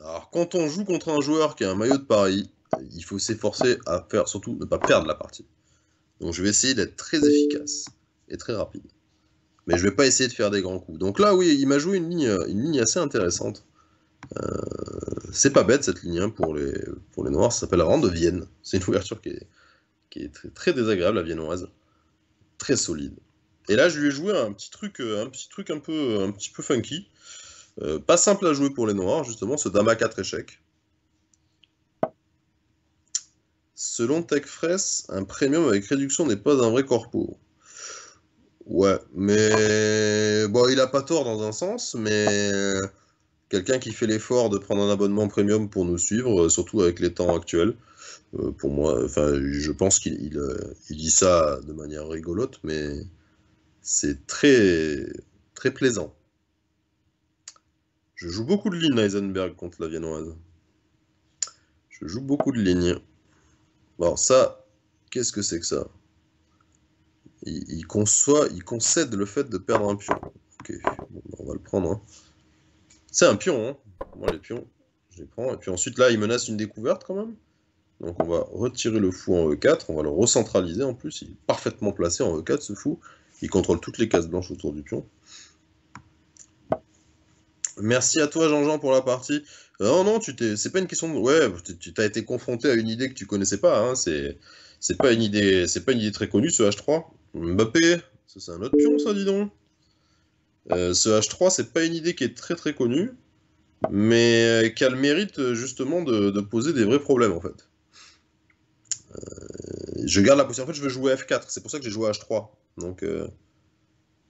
Alors quand on joue contre un joueur qui a un maillot de Paris, il faut s'efforcer à faire, surtout ne pas perdre la partie. Donc je vais essayer d'être très efficace et très rapide. Mais je ne vais pas essayer de faire des grands coups. Donc là, oui, il m'a joué une ligne assez intéressante. C'est pas bête, cette ligne, hein, pour les Noirs. Ça s'appelle la Ronde de Vienne. C'est une ouverture qui est très, très désagréable, la viennoise. Très solide. Et là, je lui ai joué un petit truc un petit peu funky. Pas simple à jouer pour les Noirs, justement, ce dame à 4 échecs. Selon Tekfress, un premium avec réduction n'est pas un vrai corpo. Ouais, mais bon, il a pas tort dans un sens, mais quelqu'un qui fait l'effort de prendre un abonnement premium pour nous suivre, surtout avec les temps actuels, pour moi, enfin, je pense qu'il dit ça de manière rigolote, mais c'est très, très plaisant. Je joue beaucoup de lignes, Heisenberg, contre la Viennoise. Je joue beaucoup de lignes. Bon, ça, qu'est-ce que c'est que ça? Il concède le fait de perdre un pion. Ok, bon, on va le prendre. Hein. C'est un pion, hein. Moi, les pions, je les prends. Et puis ensuite, là, il menace une découverte, quand même. Donc, on va retirer le fou en E4. On va le recentraliser, en plus. Il est parfaitement placé en E4, ce fou. Il contrôle toutes les cases blanches autour du pion. Merci à toi, Jean-Jean, pour la partie. Non, non, c'est pas une question de... Ouais, tu t'as été confronté à une idée que tu connaissais pas. Hein. C'est pas une idée très connue, ce H3. Mbappé, ça c'est un autre pion, ça, dis donc. Ce H3, c'est pas une idée qui est très très connue, mais qui a le mérite, justement, de poser des vrais problèmes, en fait. Je garde la possibilité. En fait, je veux jouer F4. C'est pour ça que j'ai joué H3. Donc...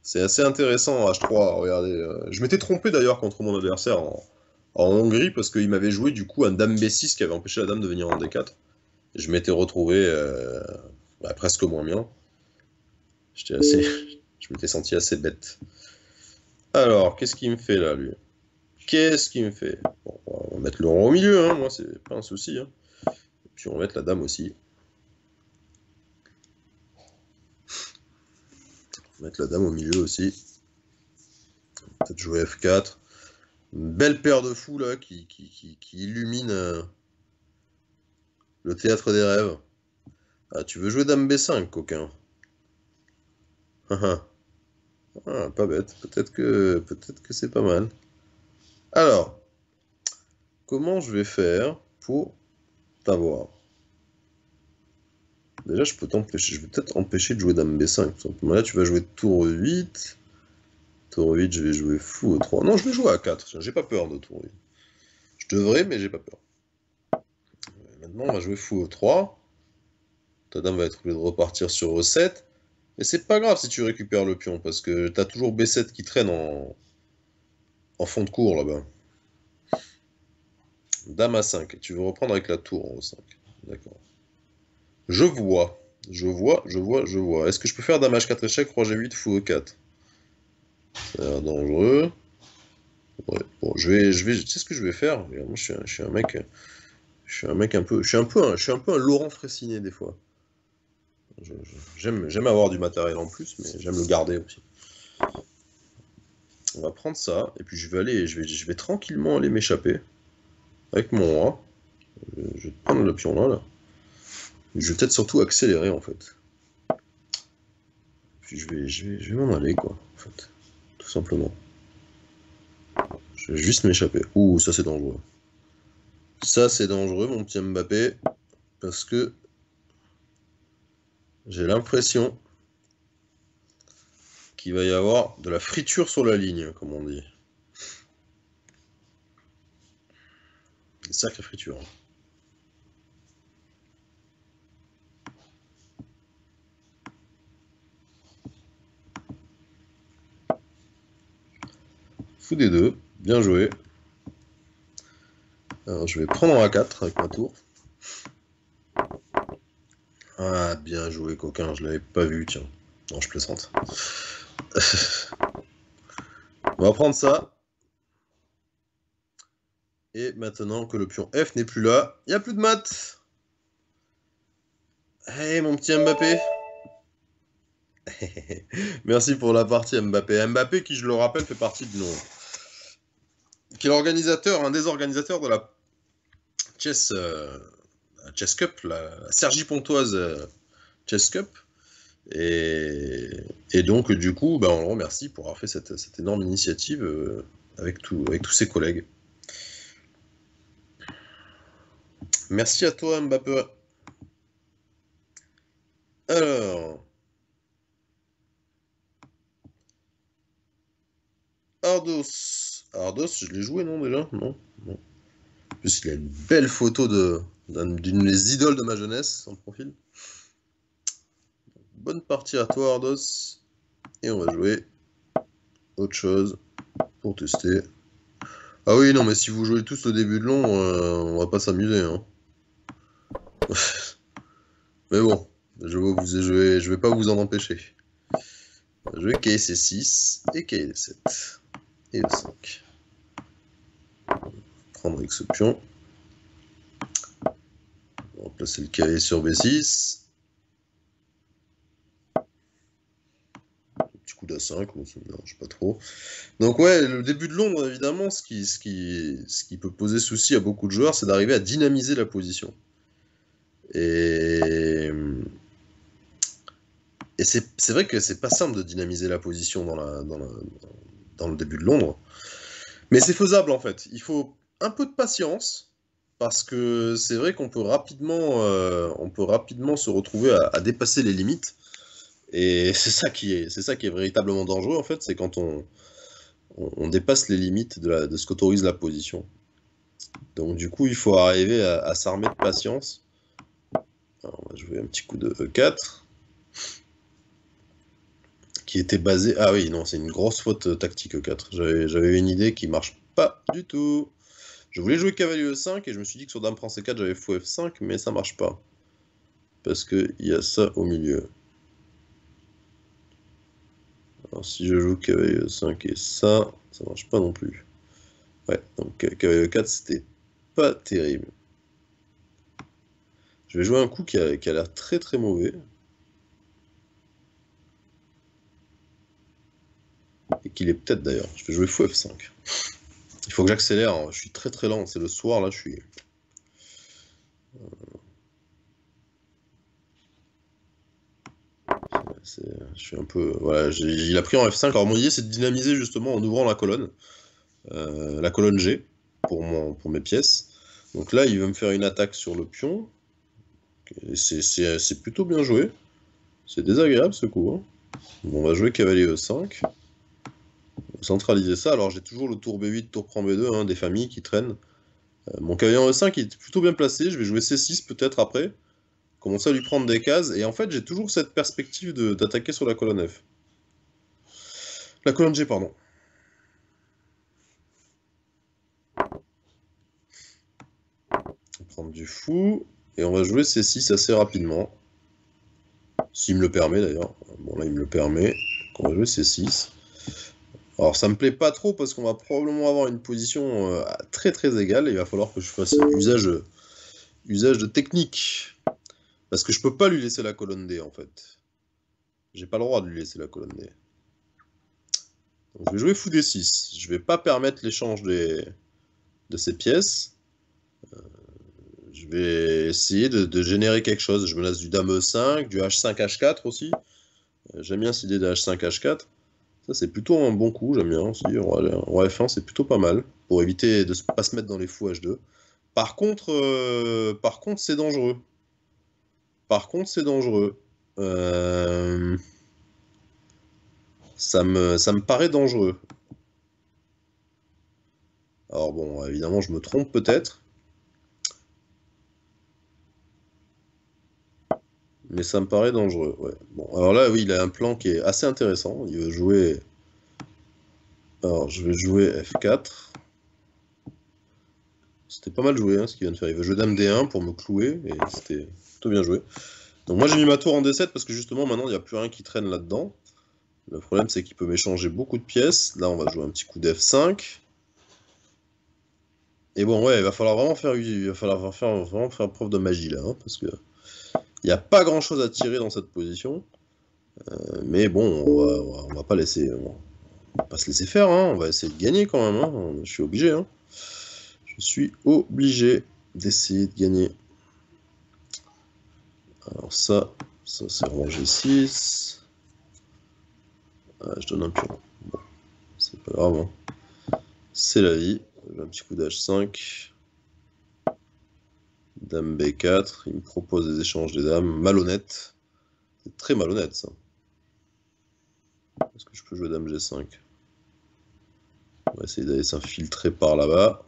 c'est assez intéressant, H3, regardez. Je m'étais trompé d'ailleurs contre mon adversaire en Hongrie, parce qu'il m'avait joué du coup un dame B6 qui avait empêché la dame de venir en D4. Je m'étais retrouvé bah, presque moins bien. Je m'étais senti assez bête. Alors, qu'est-ce qu'il me fait là, lui? Qu'est-ce qu'il me fait? Bon, on va mettre le rond au milieu, hein, moi c'est pas un souci. Hein. Et puis on va mettre la dame aussi. Mettre la dame au milieu aussi. Peut-être jouer F4. Une belle paire de fous là qui illumine le théâtre des rêves. Ah, tu veux jouer dame B5, coquin. Ah, ah, pas bête. Peut-être que c'est pas mal. Alors, comment je vais faire pour t'avoir? Déjà, je peux t'empêcher. Je vais peut-être empêcher de jouer dame B5. Là, tu vas jouer tour 8. Tour 8, je vais jouer fou E3. Non, je vais jouer A4. J'ai pas peur de tour 8. Je devrais, mais j'ai pas peur. Maintenant, on va jouer fou E3. Ta dame va être obligée de repartir sur E7. Mais c'est pas grave si tu récupères le pion, parce que t'as toujours B7 qui traîne en fond de cours là-bas. Dame A5. Tu veux reprendre avec la tour en E5. D'accord. Je vois. Est-ce que je peux faire dame H4 échec, roi G8, fou E4? C'est dangereux. Ouais. Bon, tu sais ce que je vais faire? Moi, je suis un peu un Laurent Fressinet des fois. J'aime avoir du matériel en plus, mais j'aime le garder aussi. On va prendre ça, et puis je vais tranquillement aller m'échapper avec mon roi. Je vais prendre le pion là. Je vais peut-être surtout accélérer en fait. Puis je vais m'en aller quoi, en fait. Tout simplement. Je vais juste m'échapper. Ouh, ça c'est dangereux. Ça c'est dangereux mon petit Mbappé. Parce que j'ai l'impression qu'il va y avoir de la friture sur la ligne, comme on dit. Des sacrées fritures. Hein. Des deux, bien joué. Alors, je vais prendre en A4 avec ma tour. Ah, bien joué, coquin, je l'avais pas vu, tiens. Non, je plaisante. On va prendre ça. Et maintenant que le pion F n'est plus là, il n'y a plus de maths. Hey, mon petit Mbappé. Merci pour la partie Mbappé. Mbappé, qui, je le rappelle, fait partie de nous. Qui est l'organisateur, un des organisateurs de la Chess Cup, la Cergy Pontoise Chess Cup. Et donc, du coup, ben, on le remercie pour avoir fait cette énorme initiative avec tous ses collègues. Merci à toi, Mbappé. Alors... Ardos, je l'ai joué, non, déjà? Non, non. En plus, il a une belle photo d'une des idoles de ma jeunesse, en profil. Bonne partie à toi, Ardos. Et et on va jouer autre chose pour tester. Ah oui, non, mais si vous jouez tous le début de long, on va pas s'amuser. Hein. Mais bon, je vois que vous jouez, je vais pas vous en empêcher. Je vais KC 6 et KC 7 et le 5. Prendre avec ce pion. On va remplacer le KC sur B6. Coup d'A5, on se mélange pas trop. Donc ouais, le début de Londres, évidemment, ce qui peut poser souci à beaucoup de joueurs, c'est d'arriver à dynamiser la position. Et c'est vrai que c'est pas simple de dynamiser la position dans le début de Londres. Mais c'est faisable, en fait. Il faut un peu de patience, parce que c'est vrai qu'on peut rapidement, se retrouver à dépasser les limites. Et c'est ça qui est véritablement dangereux, en fait, c'est quand on dépasse les limites de ce qu'autorise la position. Donc du coup, il faut arriver à s'armer de patience. Alors, on va jouer un petit coup de E4, qui était basé... Ah oui, non, c'est une grosse faute tactique E4. J'avais une idée qui marche pas du tout. Je voulais jouer cavalier E5, et je me suis dit que sur dame prend C4, j'avais fou F5, mais ça marche pas. Parce qu'il y a ça au milieu. Alors si je joue cavalier E5 et ça, ça marche pas non plus. Ouais, donc cavalier E4, c'était pas terrible. Je vais jouer un coup qui a l'air très très mauvais. Et qu'il est peut-être d'ailleurs. Je vais jouer fou F5. Il faut que j'accélère, hein. Je suis très très lent. C'est le soir là, je suis... Je suis un peu... Voilà, il a pris en F5. Alors mon idée, c'est de dynamiser justement en ouvrant la colonne G, pour mes pièces. Donc là, il veut me faire une attaque sur le pion. C'est plutôt bien joué. C'est désagréable ce coup. Hein. Bon, on va jouer cavalier E5. On va centraliser ça. Alors j'ai toujours le tour B8, tour prend B2, hein, des familles qui traînent. Mon cavalier en E5 est plutôt bien placé. Je vais jouer C6 peut-être après. Commencer à lui prendre des cases, et en fait j'ai toujours cette perspective d'attaquer sur la colonne F. La colonne G, pardon. On va prendre du fou, et on va jouer C6 assez rapidement. S'il me le permet d'ailleurs. Bon là il me le permet, donc on va jouer C6. Alors ça me plaît pas trop parce qu'on va probablement avoir une position très très égale, et il va falloir que je fasse usage de technique. Parce que je peux pas lui laisser la colonne D en fait. J'ai pas le droit de lui laisser la colonne D. Donc je vais jouer fou D6. Je vais pas permettre l'échange de ces pièces. Je vais essayer de générer quelque chose. Je me laisse du dame E5, du H5, H4 aussi. J'aime bien cette idée de H5, H4. Ça c'est plutôt un bon coup, j'aime bien aussi. Roi F1 c'est plutôt pas mal. Pour éviter de pas se mettre dans les fous H2. Par contre c'est dangereux. Ça me paraît dangereux. Alors bon, évidemment, je me trompe peut-être. Mais ça me paraît dangereux, ouais. Bon, alors là, oui, il a un plan qui est assez intéressant. Il veut jouer... Alors, je vais jouer F4. C'était pas mal joué, hein, ce qu'il vient de faire. Il veut jouer dame D1 pour me clouer, et c'était... plutôt bien joué. Donc moi j'ai mis ma tour en D7 parce que justement maintenant il n'y a plus rien qui traîne là-dedans. Le problème c'est qu'il peut m'échanger beaucoup de pièces. Là on va jouer un petit coup d'F5. Et bon ouais, il va falloir vraiment faire preuve de magie là. Hein, parce que il n'y a pas grand chose à tirer dans cette position. Mais bon, on va pas se laisser faire. Hein, on va essayer de gagner quand même. Hein, je suis obligé. Hein. Je suis obligé d'essayer de gagner. Alors ça c'est rang G6. Ah, je donne un pion. Bon, c'est pas grave. Hein. C'est la vie. J'ai un petit coup d'H5. Dame B4. Il me propose des échanges des dames. Malhonnête. C'est très malhonnête ça. Est-ce que je peux jouer dame G5? On va essayer d'aller s'infiltrer par là-bas.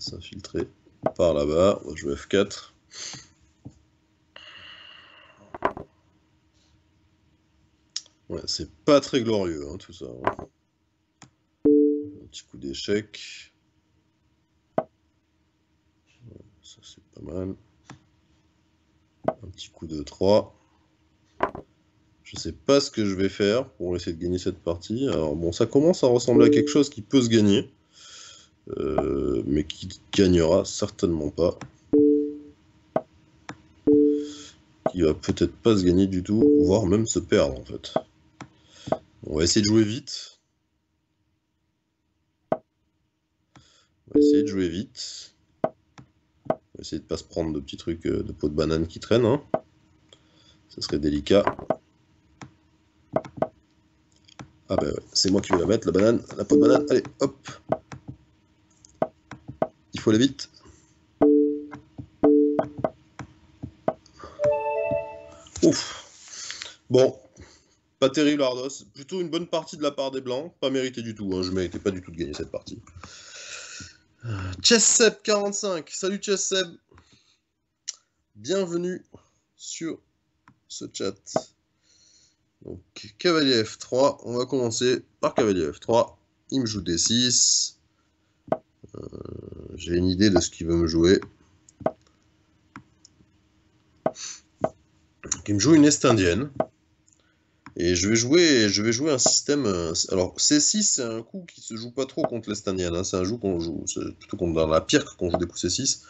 S'infiltrer par là-bas. On va jouer F4. Ouais, c'est pas très glorieux, hein, tout ça. Un petit coup d'échec. Ça, c'est pas mal. Un petit coup de 3. Je sais pas ce que je vais faire pour essayer de gagner cette partie. Alors bon, ça commence à ressembler à quelque chose qui peut se gagner. Mais qui gagnera certainement pas. Qui va peut-être pas se gagner du tout, voire même se perdre en fait. On va essayer de jouer vite. On va essayer de jouer vite. On va essayer de pas se prendre de petits trucs de peau de banane qui traînent. Hein. Ça serait délicat. Ah bah ouais, c'est moi qui vais la mettre, la banane, la peau de banane. Allez, hop. Il faut aller vite. Ouf. Bon, pas terrible Ardos, plutôt une bonne partie de la part des blancs, pas mérité du tout, hein. Je méritais pas du tout de gagner cette partie. Chess745, salut Chess7, bienvenue sur ce chat. Donc cavalier F3, on va commencer par cavalier F3, il me joue D6, j'ai une idée de ce qu'il veut me jouer. Donc, il me joue une Est indienne. Et je vais jouer un système... Alors, C6, c'est un coup qui se joue pas trop contre l'Est indienne. Hein. C'est un jeu qu'on joue... C'est plutôt dans la pire qu'on joue des coups C6.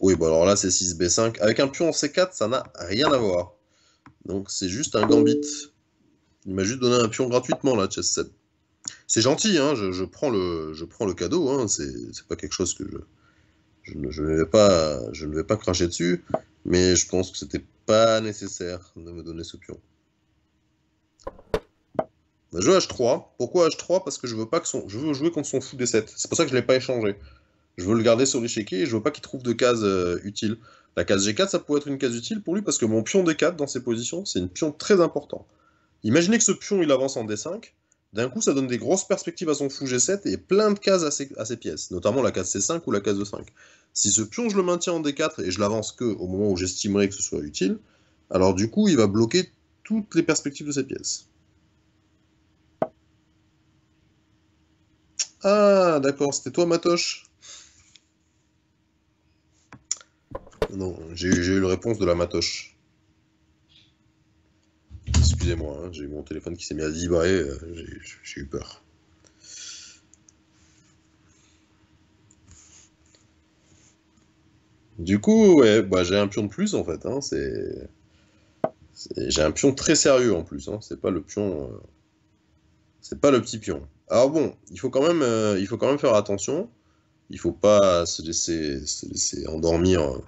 Oui, bon alors là, C6, B5. Avec un pion en C4, ça n'a rien à voir. Donc, c'est juste un gambit. Il m'a juste donné un pion gratuitement, là, Chess7. C'est gentil, hein. je prends le cadeau. Hein. C'est pas quelque chose que je ne vais pas cracher dessus. Mais je pense que c'était... pas nécessaire de me donner ce pion. On va jouer H3. Pourquoi H3? Parce que je veux pas que je veux jouer contre son fou D7. C'est pour ça que je l'ai pas échangé. Je veux le garder sur l'échiquier et je veux pas qu'il trouve de cases utiles. La case G4, ça pourrait être une case utile pour lui parce que mon pion D4 dans ces positions, c'est une pion très important. Imaginez que ce pion il avance en D5. D'un coup, ça donne des grosses perspectives à son fou G7 et plein de cases à ses pièces, notamment la case C5 ou la case E5. Si ce pion, je le maintiens en D4 et je l'avance que au moment où j'estimerai que ce soit utile, alors du coup, il va bloquer toutes les perspectives de ses pièces. Ah, d'accord, c'était toi, Matoche. Non, j'ai eu la réponse de la Matoche. Excusez-moi, hein, j'ai eu mon téléphone qui s'est mis à vibrer, j'ai eu peur. Du coup, ouais, bah, j'ai un pion de plus en fait, hein, j'ai un pion très sérieux en plus, hein, c'est pas le pion, c'est pas le petit pion. Alors bon, il faut quand même faire attention, il faut pas se laisser endormir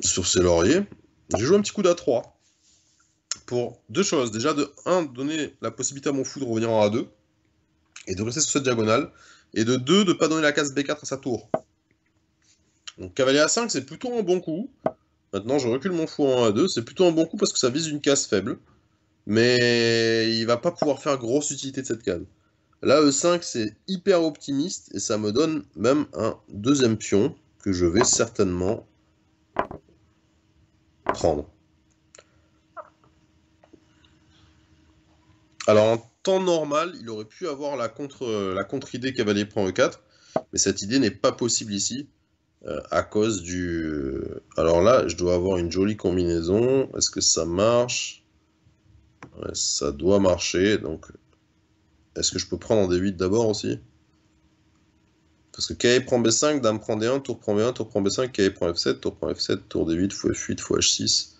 sur ses lauriers. J'ai joué un petit coup d'A3 pour deux choses, déjà de 1, donner la possibilité à mon fou de revenir en A2 et de rester sur cette diagonale, et de 2, de ne pas donner la case B4 à sa tour. Donc cavalier A5, c'est plutôt un bon coup. Maintenant, je recule mon fou en A2. C'est plutôt un bon coup parce que ça vise une case faible. Mais il va pas pouvoir faire grosse utilité de cette case. Là, E5, c'est hyper optimiste. Et ça me donne même un deuxième pion que je vais certainement prendre. Alors, en temps normal, il aurait pu avoir la contre-idée cavalier prend E4. Mais cette idée n'est pas possible ici. À cause du... Alors là, je dois avoir une jolie combinaison. Est-ce que ça marche? Ouais, ça doit marcher. Donc, est-ce que je peux prendre en D8 d'abord aussi? Parce que K prend B5, Dame prend D1, Tour prend B1, Tour prend B5, K prend F7, Tour D8, fois F8, fois H6.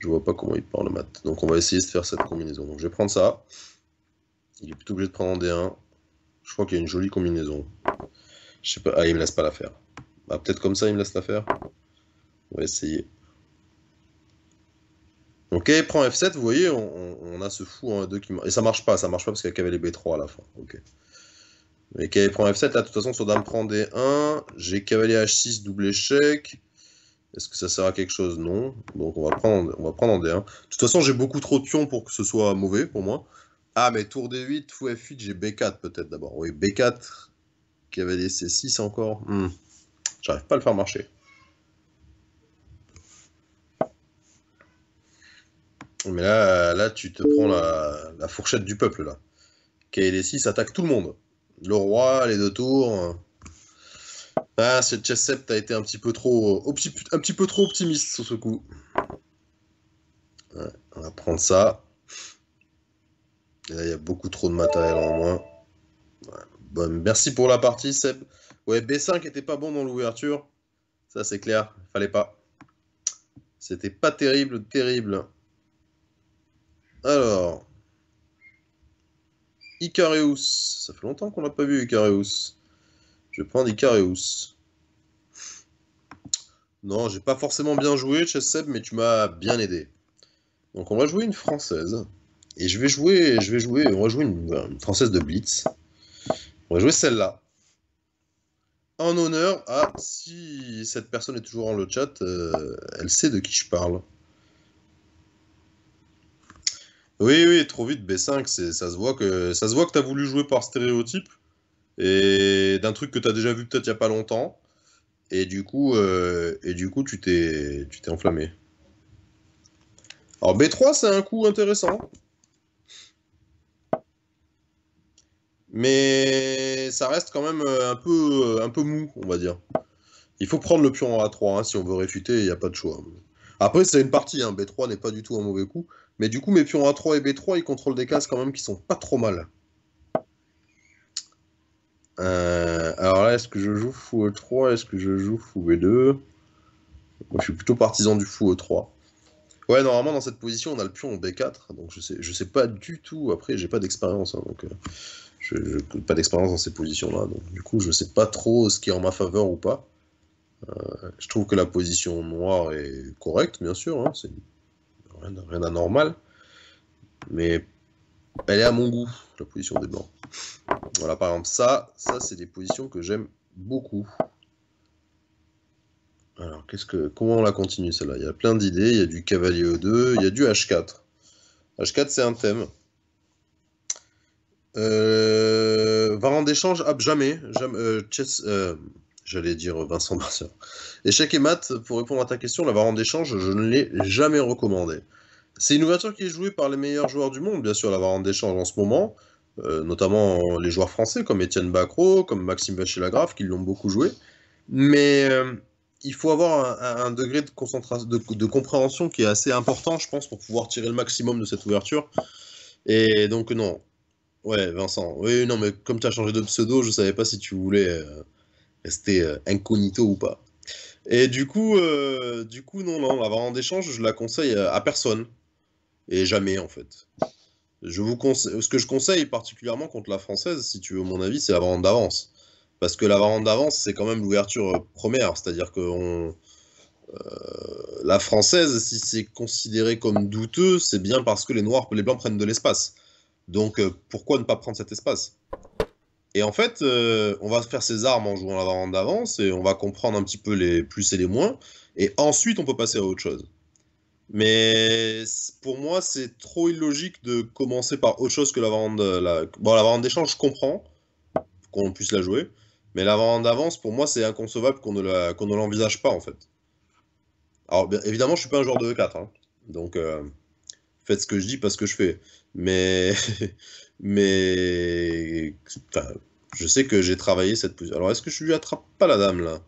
Je vois pas comment il part le mat. Donc on va essayer de faire cette combinaison. Donc je vais prendre ça. Il est plutôt obligé de prendre en D1. Je crois qu'il y a une jolie combinaison. Je sais pas. Ah, il me laisse pas la faire. Bah, peut-être comme ça, il me laisse la faire. On va essayer. Ok, il prend F7, vous voyez, on a ce fou en A2 qui marche. Et ça marche pas parce qu'il y a cavalier B3 à la fin. Ok. Mais il prend F7, là, de toute façon, sur dame prend D1. J'ai cavalier H6, double échec. Est-ce que ça sert à quelque chose? Non. Donc on va prendre en D1. De toute façon, j'ai beaucoup trop de pions pour que ce soit mauvais pour moi. Ah, mais tour D8, fou F8, j'ai B4 peut-être d'abord. Oui, B4, cavalier C6 encore. J'arrive pas à le faire marcher. Mais là, tu te prends la fourchette du peuple, là. KL6 attaque tout le monde. Le roi, les deux tours. Ah, ce chess 7 a été un petit peu trop optimiste sur ce coup. Ouais, on va prendre ça. Et là, il y a beaucoup trop de matériel en moins. Ouais, bon, merci pour la partie, Seb. Ouais, B5 était pas bon dans l'ouverture. Ça, c'est clair. Fallait pas. C'était pas terrible, terrible. Alors. Icareus. Ça fait longtemps qu'on l'a pas vu, Icareus. Je vais prendre Icareus. Non, j'ai pas forcément bien joué, chez Seb, mais tu m'as bien aidé. Donc, on va jouer une française. Et on va jouer une française de blitz. On va jouer celle-là. En honneur à, si cette personne est toujours dans le chat, elle sait de qui je parle. Oui, oui, trop vite, B5, ça se voit que tu as voulu jouer par stéréotype. Et d'un truc que tu as déjà vu peut-être il n'y a pas longtemps. Et du coup, tu t'es enflammé. Alors B3, c'est un coup intéressant. Mais ça reste quand même un peu mou, on va dire. Il faut prendre le pion en A3, hein, si on veut réfuter, il n'y a pas de choix. Après, c'est une partie, hein, B3 n'est pas du tout un mauvais coup. Mais du coup, mes pions A3 et B3, ils contrôlent des cases quand même qui sont pas trop mal. Alors là, est-ce que je joue fou E3, est-ce que je joue fou B2? Moi, je suis plutôt partisan du fou E3. Ouais, normalement, dans cette position, on a le pion en B4. Donc, je sais pas du tout. Après, j'ai pas d'expérience, hein, donc... Je n'ai pas d'expérience dans ces positions-là, donc du coup, je ne sais pas trop ce qui est en ma faveur ou pas. Je trouve que la position noire est correcte, bien sûr, hein, c'est rien d'anormal, mais elle est à mon goût, la position des blancs. Voilà, par exemple, ça c'est des positions que j'aime beaucoup. Alors, comment on la continue, celle-là? Il y a plein d'idées, il y a du cavalier E2, il y a du H4. H4, c'est un thème. Variant d'échange, jamais. J'allais dire Vincent Barcia. Échec et maths, pour répondre à ta question, la variante d'échange, je ne l'ai jamais recommandée. C'est une ouverture qui est jouée par les meilleurs joueurs du monde, bien sûr, la variante d'échange en ce moment, notamment les joueurs français comme Étienne Bacro, comme Maxime Lagarde, qui l'ont beaucoup joué. Mais il faut avoir un degré de concentration, de compréhension qui est assez important, je pense, pour pouvoir tirer le maximum de cette ouverture. Et donc, non. Ouais, Vincent. Oui, non, mais comme tu as changé de pseudo, je savais pas si tu voulais rester incognito ou pas. Et du coup, non, la variante d'échange, je la conseille à personne. Et jamais, en fait. Ce que je conseille particulièrement contre la française, si tu veux mon avis, c'est la variante d'avance. Parce que la variante d'avance, c'est quand même l'ouverture première. C'est-à-dire que la française, si c'est considéré comme douteux, c'est bien parce que les blancs prennent de l'espace. Donc, pourquoi ne pas prendre cet espace? Et en fait, on va faire ses armes en jouant la variante d'avance, et on va comprendre un petit peu les plus et les moins, et ensuite, on peut passer à autre chose. Mais pour moi, c'est trop illogique de commencer par autre chose que la variante... Bon, la variante d'échange, je comprends qu'on puisse la jouer, mais la variante d'avance, pour moi, c'est inconcevable qu'on ne l'envisage pas, en fait. Alors, bien, évidemment, je suis pas un joueur de E4, hein, donc... faites ce que je dis parce que je fais. Mais enfin, je sais que j'ai travaillé cette position. Alors, est-ce que je lui attrape pas la dame, là?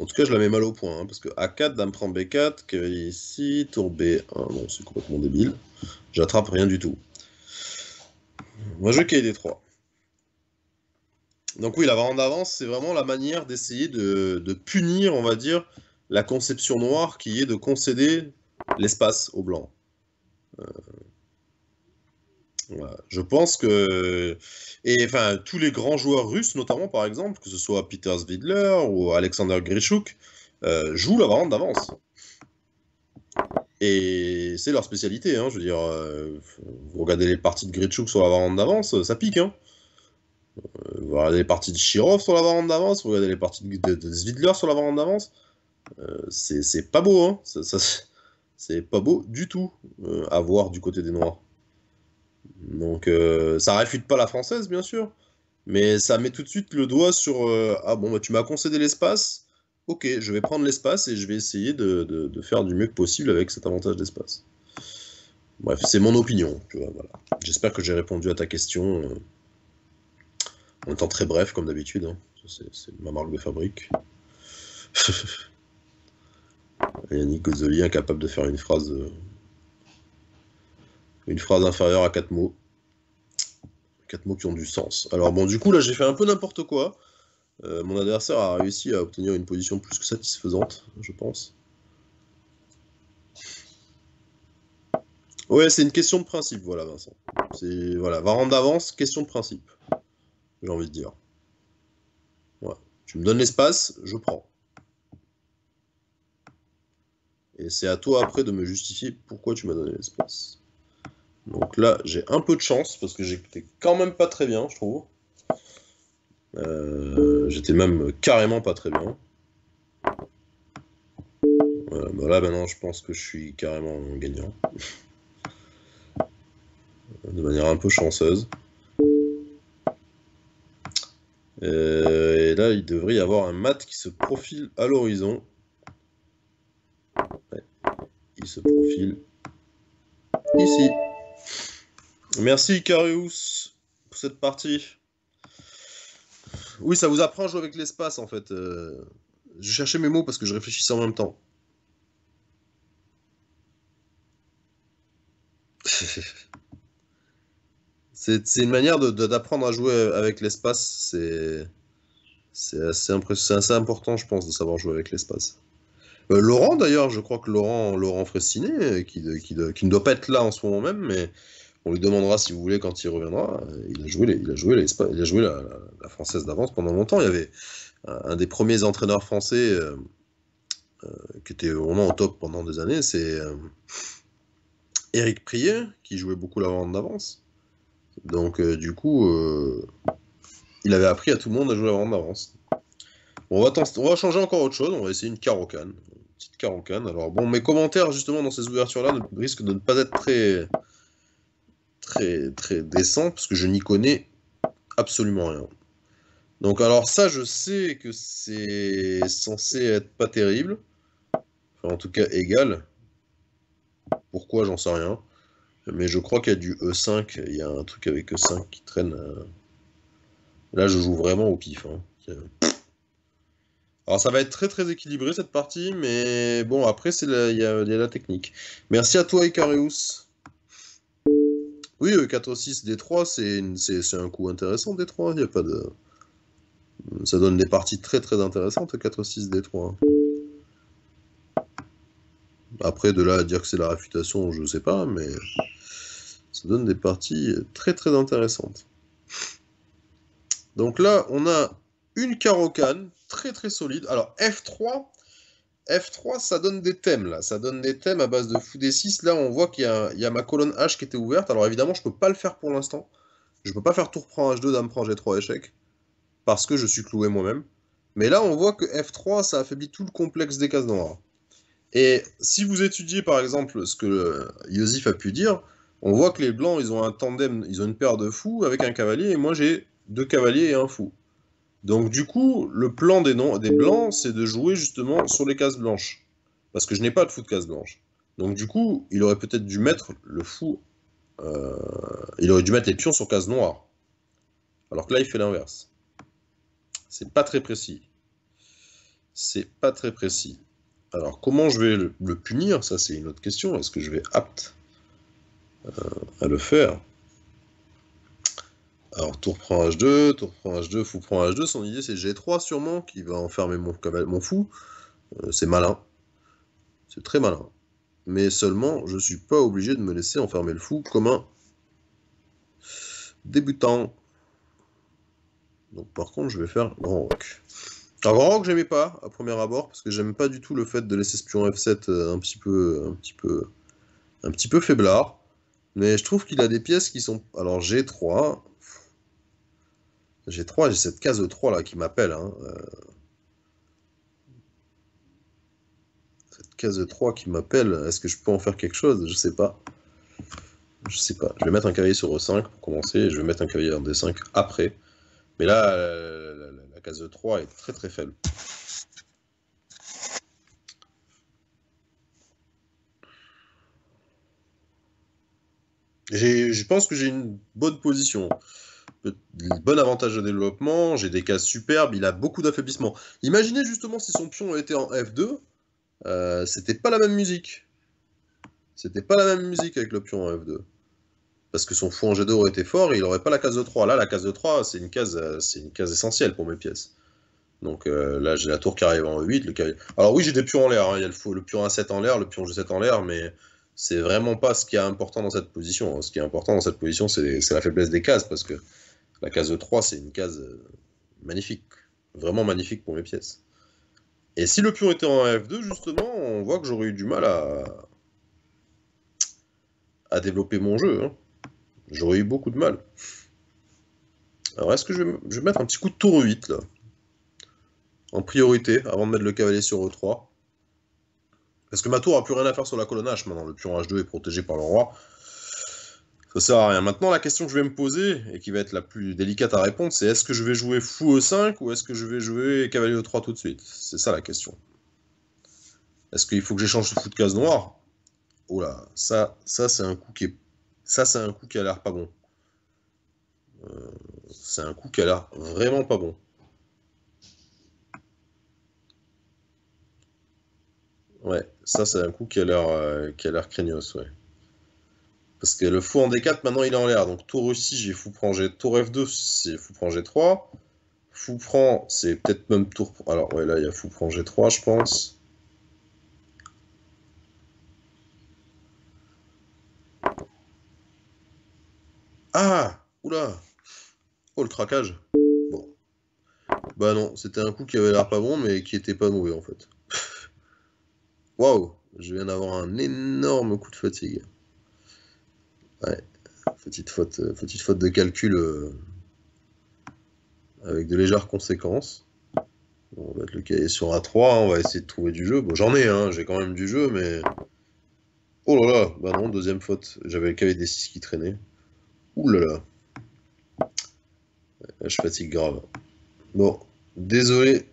En tout cas, je la mets mal au point, hein, parce que A4, dame prend B4, cavalier ici, tour B1. Bon, c'est complètement débile. J'attrape rien du tout. Moi, je vais D3. Donc oui, la variante d'avance, c'est vraiment la manière d'essayer de punir, on va dire, la conception noire qui est de concéder l'espace aux blancs. Voilà. Je pense que tous les grands joueurs russes, notamment par exemple, que ce soit Peter Svidler ou Alexander Grichuk, jouent la variante d'avance. Et c'est leur spécialité, hein, je veux dire, vous regardez les parties de Grichuk sur la variante d'avance, ça pique, hein. Vous regardez les parties de Shirov sur la variante d'avance, vous regardez les parties de Svidler sur la variante d'avance, c'est pas beau, hein. C'est pas beau du tout à voir du côté des noirs. Donc ça réfute pas la française, bien sûr, mais ça met tout de suite le doigt sur ah bon, bah, tu m'as concédé l'espace, ok, je vais prendre l'espace et je vais essayer de faire du mieux que possible avec cet avantage d'espace. Bref, c'est mon opinion, tu vois, voilà. J'espère que j'ai répondu à ta question en étant très bref, comme d'habitude, hein. C'est ma marque de fabrique. Yannick Gozzoli, incapable de faire une phrase inférieure à 4 mots. 4 mots qui ont du sens. Alors bon, du coup, là, j'ai fait un peu n'importe quoi. Mon adversaire a réussi à obtenir une position plus que satisfaisante, je pense. Ouais, c'est une question de principe, voilà, Vincent. Voilà, Varant d'avance, question de principe, j'ai envie de dire. Voilà. Tu me donnes l'espace, je prends. Et c'est à toi après de me justifier pourquoi tu m'as donné l'espace. Donc là, j'ai un peu de chance, parce que j'étais quand même pas très bien, je trouve. J'étais même carrément pas très bien. Voilà, bah là maintenant je pense que je suis carrément gagnant. De manière un peu chanceuse. Et là il devrait y avoir un mat qui se profile à l'horizon. Ouais, il se profile ici. Merci Icareus pour cette partie. Oui, ça vous apprend à jouer avec l'espace, en fait. Je cherchais mes mots parce que je réfléchissais en même temps. C'est une manière d'apprendre à jouer avec l'espace. C'est assez important, je pense, de savoir jouer avec l'espace. Laurent, d'ailleurs, je crois que Laurent Fressinet, qui ne doit pas être là en ce moment même, mais... On lui demandera, si vous voulez, quand il reviendra. Il a joué la française d'avance pendant longtemps. Il y avait un des premiers entraîneurs français qui était vraiment au top pendant des années, c'est Éric Prier, qui jouait beaucoup la Varant d'avance. Donc, du coup, il avait appris à tout le monde à jouer la Varant d'avance. Bon, on va changer encore autre chose. On va essayer une carocane. Une petite carocane. Alors, bon, mes commentaires, justement, dans ces ouvertures-là, risquent de ne pas être très décent, parce que je n'y connais absolument rien. Donc alors ça, je sais que c'est censé être pas terrible, enfin en tout cas égal, pourquoi j'en sais rien, mais je crois qu'il y a du E5, il y a un truc avec E5 qui traîne, là je joue vraiment au pif, hein. Alors ça va être très équilibré cette partie, mais bon après il y a la technique. Merci à toi Icareus. Oui, 4-6 D3, c'est un coup intéressant D3, il n'y a pas de... Ça donne des parties très intéressantes, 4-6 D3. Après, de là à dire que c'est la réfutation, je ne sais pas, mais... Ça donne des parties très intéressantes. Donc là, on a une carocane, très solide. Alors, F3... F3, ça donne des thèmes, là. Ça donne des thèmes à base de fou D6. Là, on voit qu'il y a ma colonne H qui était ouverte. Alors, évidemment, je ne peux pas le faire pour l'instant. Je ne peux pas faire tour prend H2, dame prend G3, échec. Parce que je suis cloué moi-même. Mais là, on voit que F3, ça affaiblit tout le complexe des cases noires. Et si vous étudiez, par exemple, ce que Iosif a pu dire, on voit que les blancs, ils ont un tandem, ils ont une paire de fous avec un cavalier. Et moi, j'ai 2 cavaliers et un fou. Donc du coup, le plan des blancs, c'est de jouer justement sur les cases blanches. Parce que je n'ai pas de fou de cases blanches. Donc du coup, il aurait peut-être dû mettre le fou... il aurait dû mettre les pions sur cases noires. Alors que là, il fait l'inverse. C'est pas très précis. C'est pas très précis. Alors comment je vais le punir? Ça, c'est une autre question. Est-ce que je vais apte à le faire? Alors, tour prend H2, fou prend H2, son idée c'est G3 sûrement, qui va enfermer mon fou. C'est malin. C'est très malin. Mais seulement, je ne suis pas obligé de me laisser enfermer le fou comme un débutant. Donc par contre, je vais faire Grand Roc. Alors Grand Roc, je n'aimais pas, à premier abord, parce que j'aime pas du tout le fait de laisser ce pion F7 un petit peu faiblard. Mais je trouve qu'il a des pièces qui sont... Alors G3... J'ai cette case de 3 là qui m'appelle. Hein. Cette case de 3 qui m'appelle. Est-ce que je peux en faire quelque chose? Je sais pas. Je sais pas. Je vais mettre un cavalier sur E5 pour commencer. Et je vais mettre un cavalier en D5 après. Mais là, la case de 3 est très faible. Je pense que j'ai une bonne position, bon avantage de développement, j'ai des cases superbes, il a beaucoup d'affaiblissement. Imaginez justement si son pion était en F2, c'était pas la même musique. C'était pas la même musique avec le pion en F2. Parce que son fou en G2 aurait été fort et il n'aurait pas la case de 3. Là, la case de 3, c'est une case essentielle pour mes pièces. Donc là, j'ai la tour qui arrive en E8. Alors oui, j'ai des pions en l'air, hein. Il y a le pion A7 en l'air, le pion G7 en l'air, mais... c'est vraiment pas ce qui est important dans cette position. Ce qui est important dans cette position, c'est la faiblesse des cases, parce que la case de 3, c'est une case magnifique. Vraiment magnifique pour mes pièces. Et si le pion était en F2, justement, on voit que j'aurais eu du mal à développer mon jeu, hein. J'aurais eu beaucoup de mal. Alors, est-ce que je vais mettre un petit coup de tour E8, là, en priorité, avant de mettre le cavalier sur E3. Parce que ma tour n'a plus rien à faire sur la colonne H maintenant, le pion H2 est protégé par le roi. Ça sert à rien. Maintenant, la question que je vais me poser, et qui va être la plus délicate à répondre, c'est est-ce que je vais jouer fou E5 ou est-ce que je vais jouer cavalier E3 tout de suite? C'est ça la question. Est-ce qu'il faut que j'échange ce fou de case noire? Oh là, ça c'est un coup qui est... ça c'est un coup qui a l'air pas bon. C'est un coup qui a l'air vraiment pas bon. Ouais, ça c'est un coup qui a l'air craignos, ouais. Parce que le fou en D4, maintenant il est en l'air. Donc tour E6, j'ai fou prend G. Tour F2, c'est fou prend G3. Fou prend, c'est peut-être même tour... alors ouais, là il y a fou prend G3, je pense. Ah! Oula! Oh, le craquage! Bon. Bah non, c'était un coup qui avait l'air pas bon, mais qui était pas mauvais en fait. Waouh, je viens d'avoir un énorme coup de fatigue. Ouais, petite faute de calcul avec de légères conséquences. Bon, on va mettre le cahier sur A3, hein, on va essayer de trouver du jeu. Bon, j'en ai, hein, j'ai quand même du jeu, mais... oh là là, bah non, deuxième faute. J'avais le cahier des 6 qui traînait. Ouh là là. Ouais, là, je fatigue grave. Bon, désolé.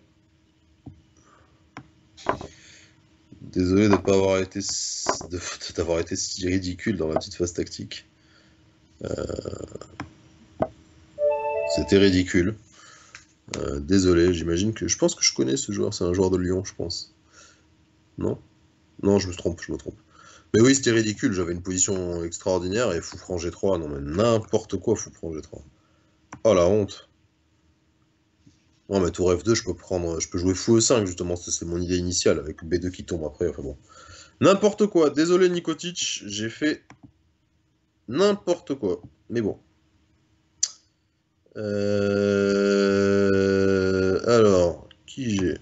Désolé de ne pas avoir été si ridicule dans la petite phase tactique. C'était ridicule. Désolé, j'imagine que... je pense que je connais ce joueur, c'est un joueur de Lyon, je pense. Non? Non, je me trompe. Mais oui, c'était ridicule, j'avais une position extraordinaire et fou prend G3, non mais n'importe quoi, fou prend G3. Oh la honte! Non mais tour F2, je peux jouer fou E5 justement, c'est mon idée initiale, avec B2 qui tombe après, enfin bon. N'importe quoi, désolé Nikotic, j'ai fait n'importe quoi, mais bon. Alors, qui j'ai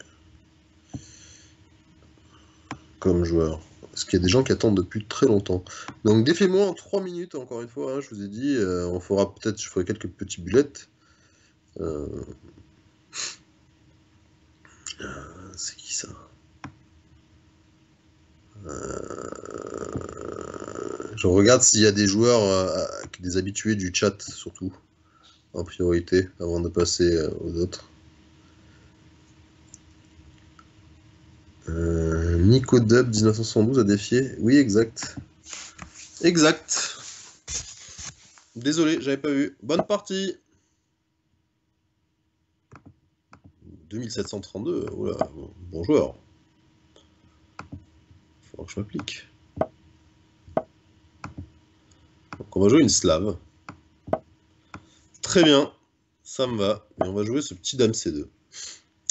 comme joueur? Parce qu'il y a des gens qui attendent depuis très longtemps. Donc défais-moi en 3 minutes, encore une fois, hein, je vous ai dit, on fera peut-être, je ferai quelques petits bullets. C'est qui ça? Je regarde s'il y a des joueurs, des habitués du chat surtout, en priorité, avant de passer aux autres. Nico Dub 1972 a défié. Oui, exact. Exact. Désolé, j'avais pas vu. Bonne partie. 2732, oula, bon joueur. Il faudra que je m'applique. Donc on va jouer une slave. Très bien, ça me va. Et on va jouer ce petit dame C2.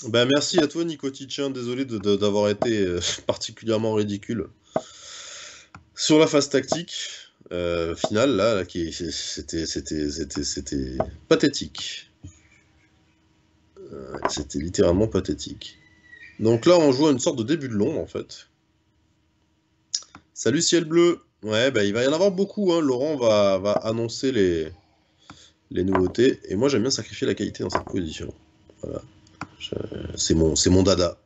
Ben, merci à toi Nico Tichin, désolé d'avoir été particulièrement ridicule sur la phase tactique finale, là qui c'était pathétique. C'était littéralement pathétique. Donc là, on joue à une sorte de début de long, en fait. Salut Ciel bleu. Ouais, bah, il va y en avoir beaucoup, hein. Laurent va annoncer les nouveautés. Et moi, j'aime bien sacrifier la qualité dans cette position. Voilà. C'est mon dada.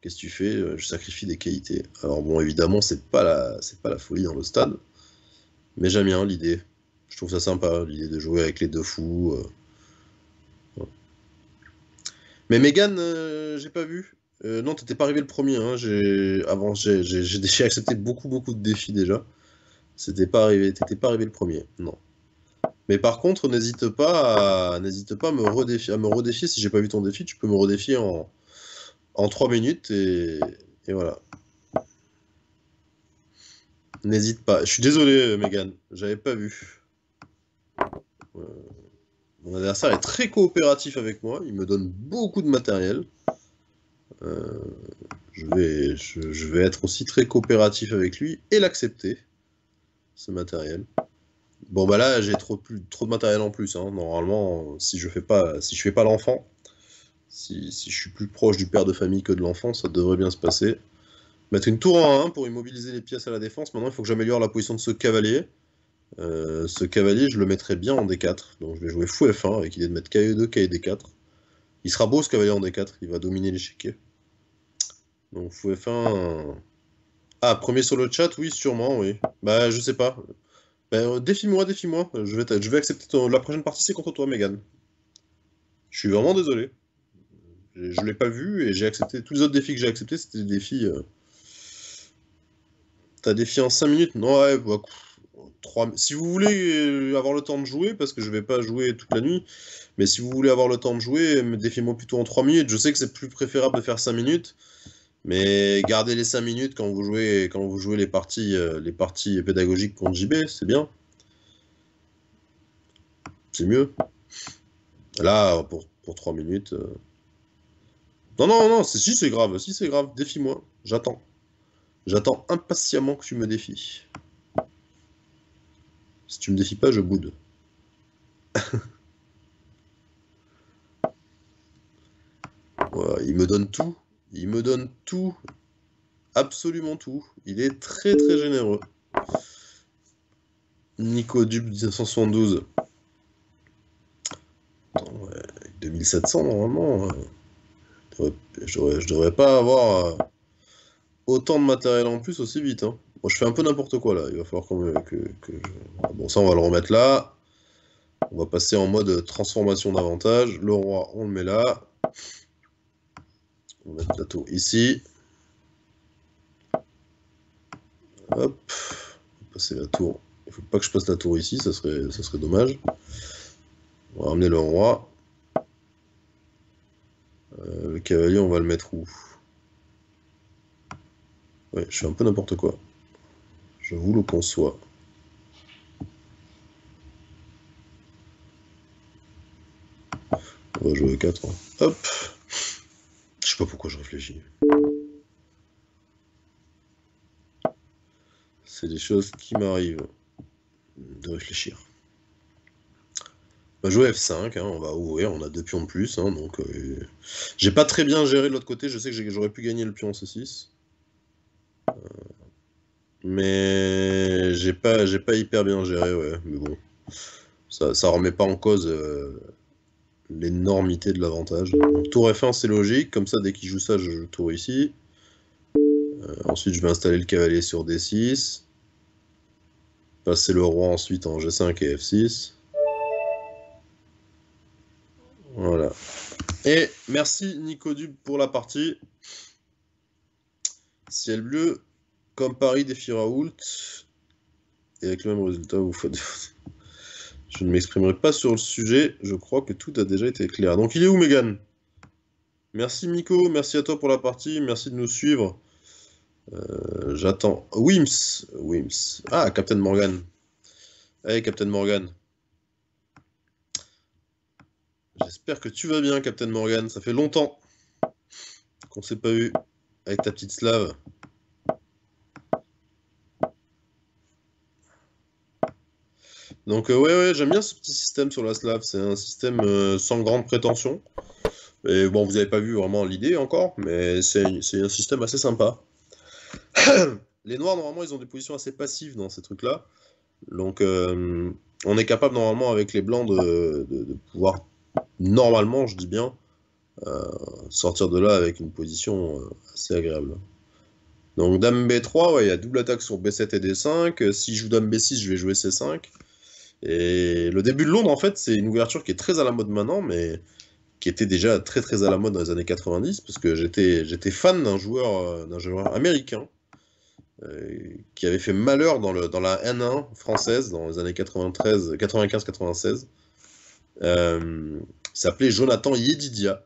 Qu'est-ce que tu fais? Je sacrifie des qualités. Alors bon, évidemment, c'est pas la folie dans le stade. Mais j'aime bien l'idée. Je trouve ça sympa, l'idée de jouer avec les deux fous. Mais Mégane, j'ai pas vu. Non, t'étais pas arrivé le premier. Hein. J'ai accepté beaucoup de défis déjà. C'était pas arrivé, t'étais pas arrivé le premier, non. Mais par contre, n'hésite pas à me redéfier. Si j'ai pas vu ton défi, tu peux me redéfier en 3 minutes et voilà. N'hésite pas. Je suis désolé, Mégane, j'avais pas vu. Mon adversaire est très coopératif avec moi, il me donne beaucoup de matériel. Je vais être aussi très coopératif avec lui et l'accepter, ce matériel. Bon bah là j'ai trop de matériel en plus, hein. Normalement si je fais pas l'enfant, si je suis plus proche du père de famille que de l'enfant, ça devrait bien se passer. Mettre une tour en 1 pour immobiliser les pièces à la défense. Maintenant il faut que j'améliore la position de ce cavalier. Ce cavalier je le mettrai bien en D4, donc je vais jouer fou F1 avec l'idée de mettre KE2, KE D4. Il sera beau ce cavalier en D4, il va dominer l'échiquier. Donc fou F1... Ah, premier sur le chat, oui, sûrement, oui. Bah, je sais pas. Bah, défie-moi. Je vais accepter ton... La prochaine partie, c'est contre toi, Mégane. Je suis vraiment désolé. Je l'ai pas vu et j'ai accepté... Tous les autres défis que j'ai acceptés, c'était des défis... T'as défié en 5 minutes? Non, ouais, bah... 3... Si vous voulez avoir le temps de jouer, parce que je vais pas jouer toute la nuit, mais si vous voulez avoir le temps de jouer, défiez-moi plutôt en 3 minutes. Je sais que c'est plus préférable de faire 5 minutes, mais gardez les 5 minutes quand vous jouez les parties pédagogiques contre JB, c'est bien. C'est mieux. Là, pour 3 minutes... Non, si c'est grave, défie-moi, j'attends. J'attends impatiemment que tu me défies. Si tu me défies pas, je boude. Ouais, il me donne tout, absolument tout, il est très très généreux. Nico Dub 1972. Attends, ouais, 2700 normalement, je devrais pas avoir autant de matériel en plus aussi vite, hein. Bon, je fais un peu n'importe quoi là, il va falloir quand même que je... Bon, ça on va le remettre là, on va passer en mode transformation d'avantage, le roi on le met là. On va mettre la tour ici. Hop. On va passer la tour. Il ne faut pas que je passe la tour ici, ça serait dommage. On va ramener le roi. Le cavalier, on va le mettre où? Ouais, je fais un peu n'importe quoi. Je vous le conçois. On va jouer 4. Hein. Hop. Je sais pas pourquoi je réfléchis. C'est des choses qui m'arrivent de réfléchir. On va jouer F5, hein, on va ouvrir, on a 2 pions de plus, hein, donc j'ai pas très bien géré de l'autre côté, je sais que j'aurais pu gagner le pion C6. Mais j'ai pas hyper bien géré, ouais, mais bon. Ça remet pas en cause. L'énormité de l'avantage. Tour F1 c'est logique, comme ça dès qu'il joue ça je joue tour ici. Ensuite je vais installer le cavalier sur D6. Passer le roi ensuite en G5 et F6. Voilà. Et merci Nico Dub pour la partie. Ciel bleu, comme Paris défie Raoult. Et avec le même résultat vous faites... Je ne m'exprimerai pas sur le sujet, je crois que tout a déjà été clair. Donc il est où Mégane? Merci Miko, merci à toi pour la partie, merci de nous suivre. J'attends... Wims. Ah, Captain Morgan. Allez Captain Morgan. J'espère que tu vas bien Captain Morgan, ça fait longtemps qu'on ne s'est pas vu avec ta petite slave. Donc ouais, j'aime bien ce petit système sur la slave, c'est un système sans grande prétention. Et bon, vous n'avez pas vu vraiment l'idée encore, mais c'est un système assez sympa. Les noirs, normalement, ils ont des positions assez passives dans ces trucs-là. Donc on est capable, normalement, avec les blancs, de pouvoir, normalement, je dis bien, sortir de là avec une position assez agréable. Donc dame B3, ouais, il y a double attaque sur B7 et D5. Si je joue dame B6, je vais jouer C5. Et le début de Londres, en fait, c'est une ouverture qui est très à la mode maintenant, mais qui était déjà très très à la mode dans les années 90, parce que j'étais fan d'un joueur américain qui avait fait malheur dans la N1 française dans les années 95-96. S'appelait Jonathan Yedidia,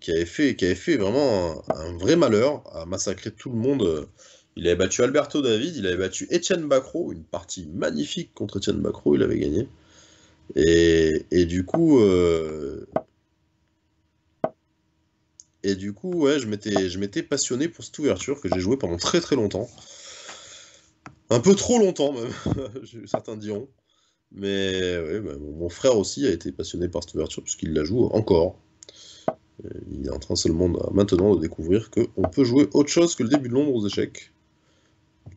qui avait fait vraiment un vrai malheur, a massacré tout le monde. Il avait battu Alberto David, il avait battu Etienne Bacro, une partie magnifique contre Etienne Bacro, il avait gagné. Et du coup, ouais, je m'étais passionné pour cette ouverture que j'ai jouée pendant très très longtemps. Un peu trop longtemps même, certains diront. Mais ouais, bah, mon frère aussi a été passionné par cette ouverture puisqu'il la joue encore. Il est en train seulement maintenant de découvrir qu'on peut jouer autre chose que le début de l'ombre aux échecs.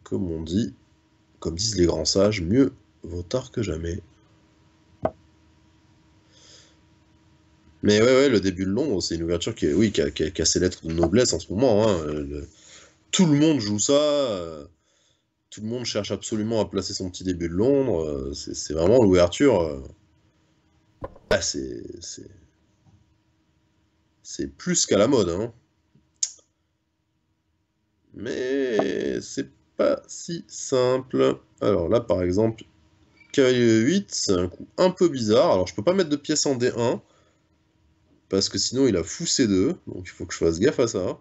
Comme on dit, comme disent les grands sages, mieux vaut tard que jamais. Mais ouais, le début de l'ombre, c'est une ouverture qui a ses lettres de noblesse en ce moment. Hein. Tout le monde joue ça. Tout le monde cherche absolument à placer son petit début de l'ombre. C'est vraiment l'ouverture. C'est plus qu'à la mode. Hein. Mais c'est pas si simple. Alors là, par exemple, cavalier 8, c'est un coup un peu bizarre. Alors je peux pas mettre de pièce en D1. Parce que sinon il a fou C2, donc il faut que je fasse gaffe à ça.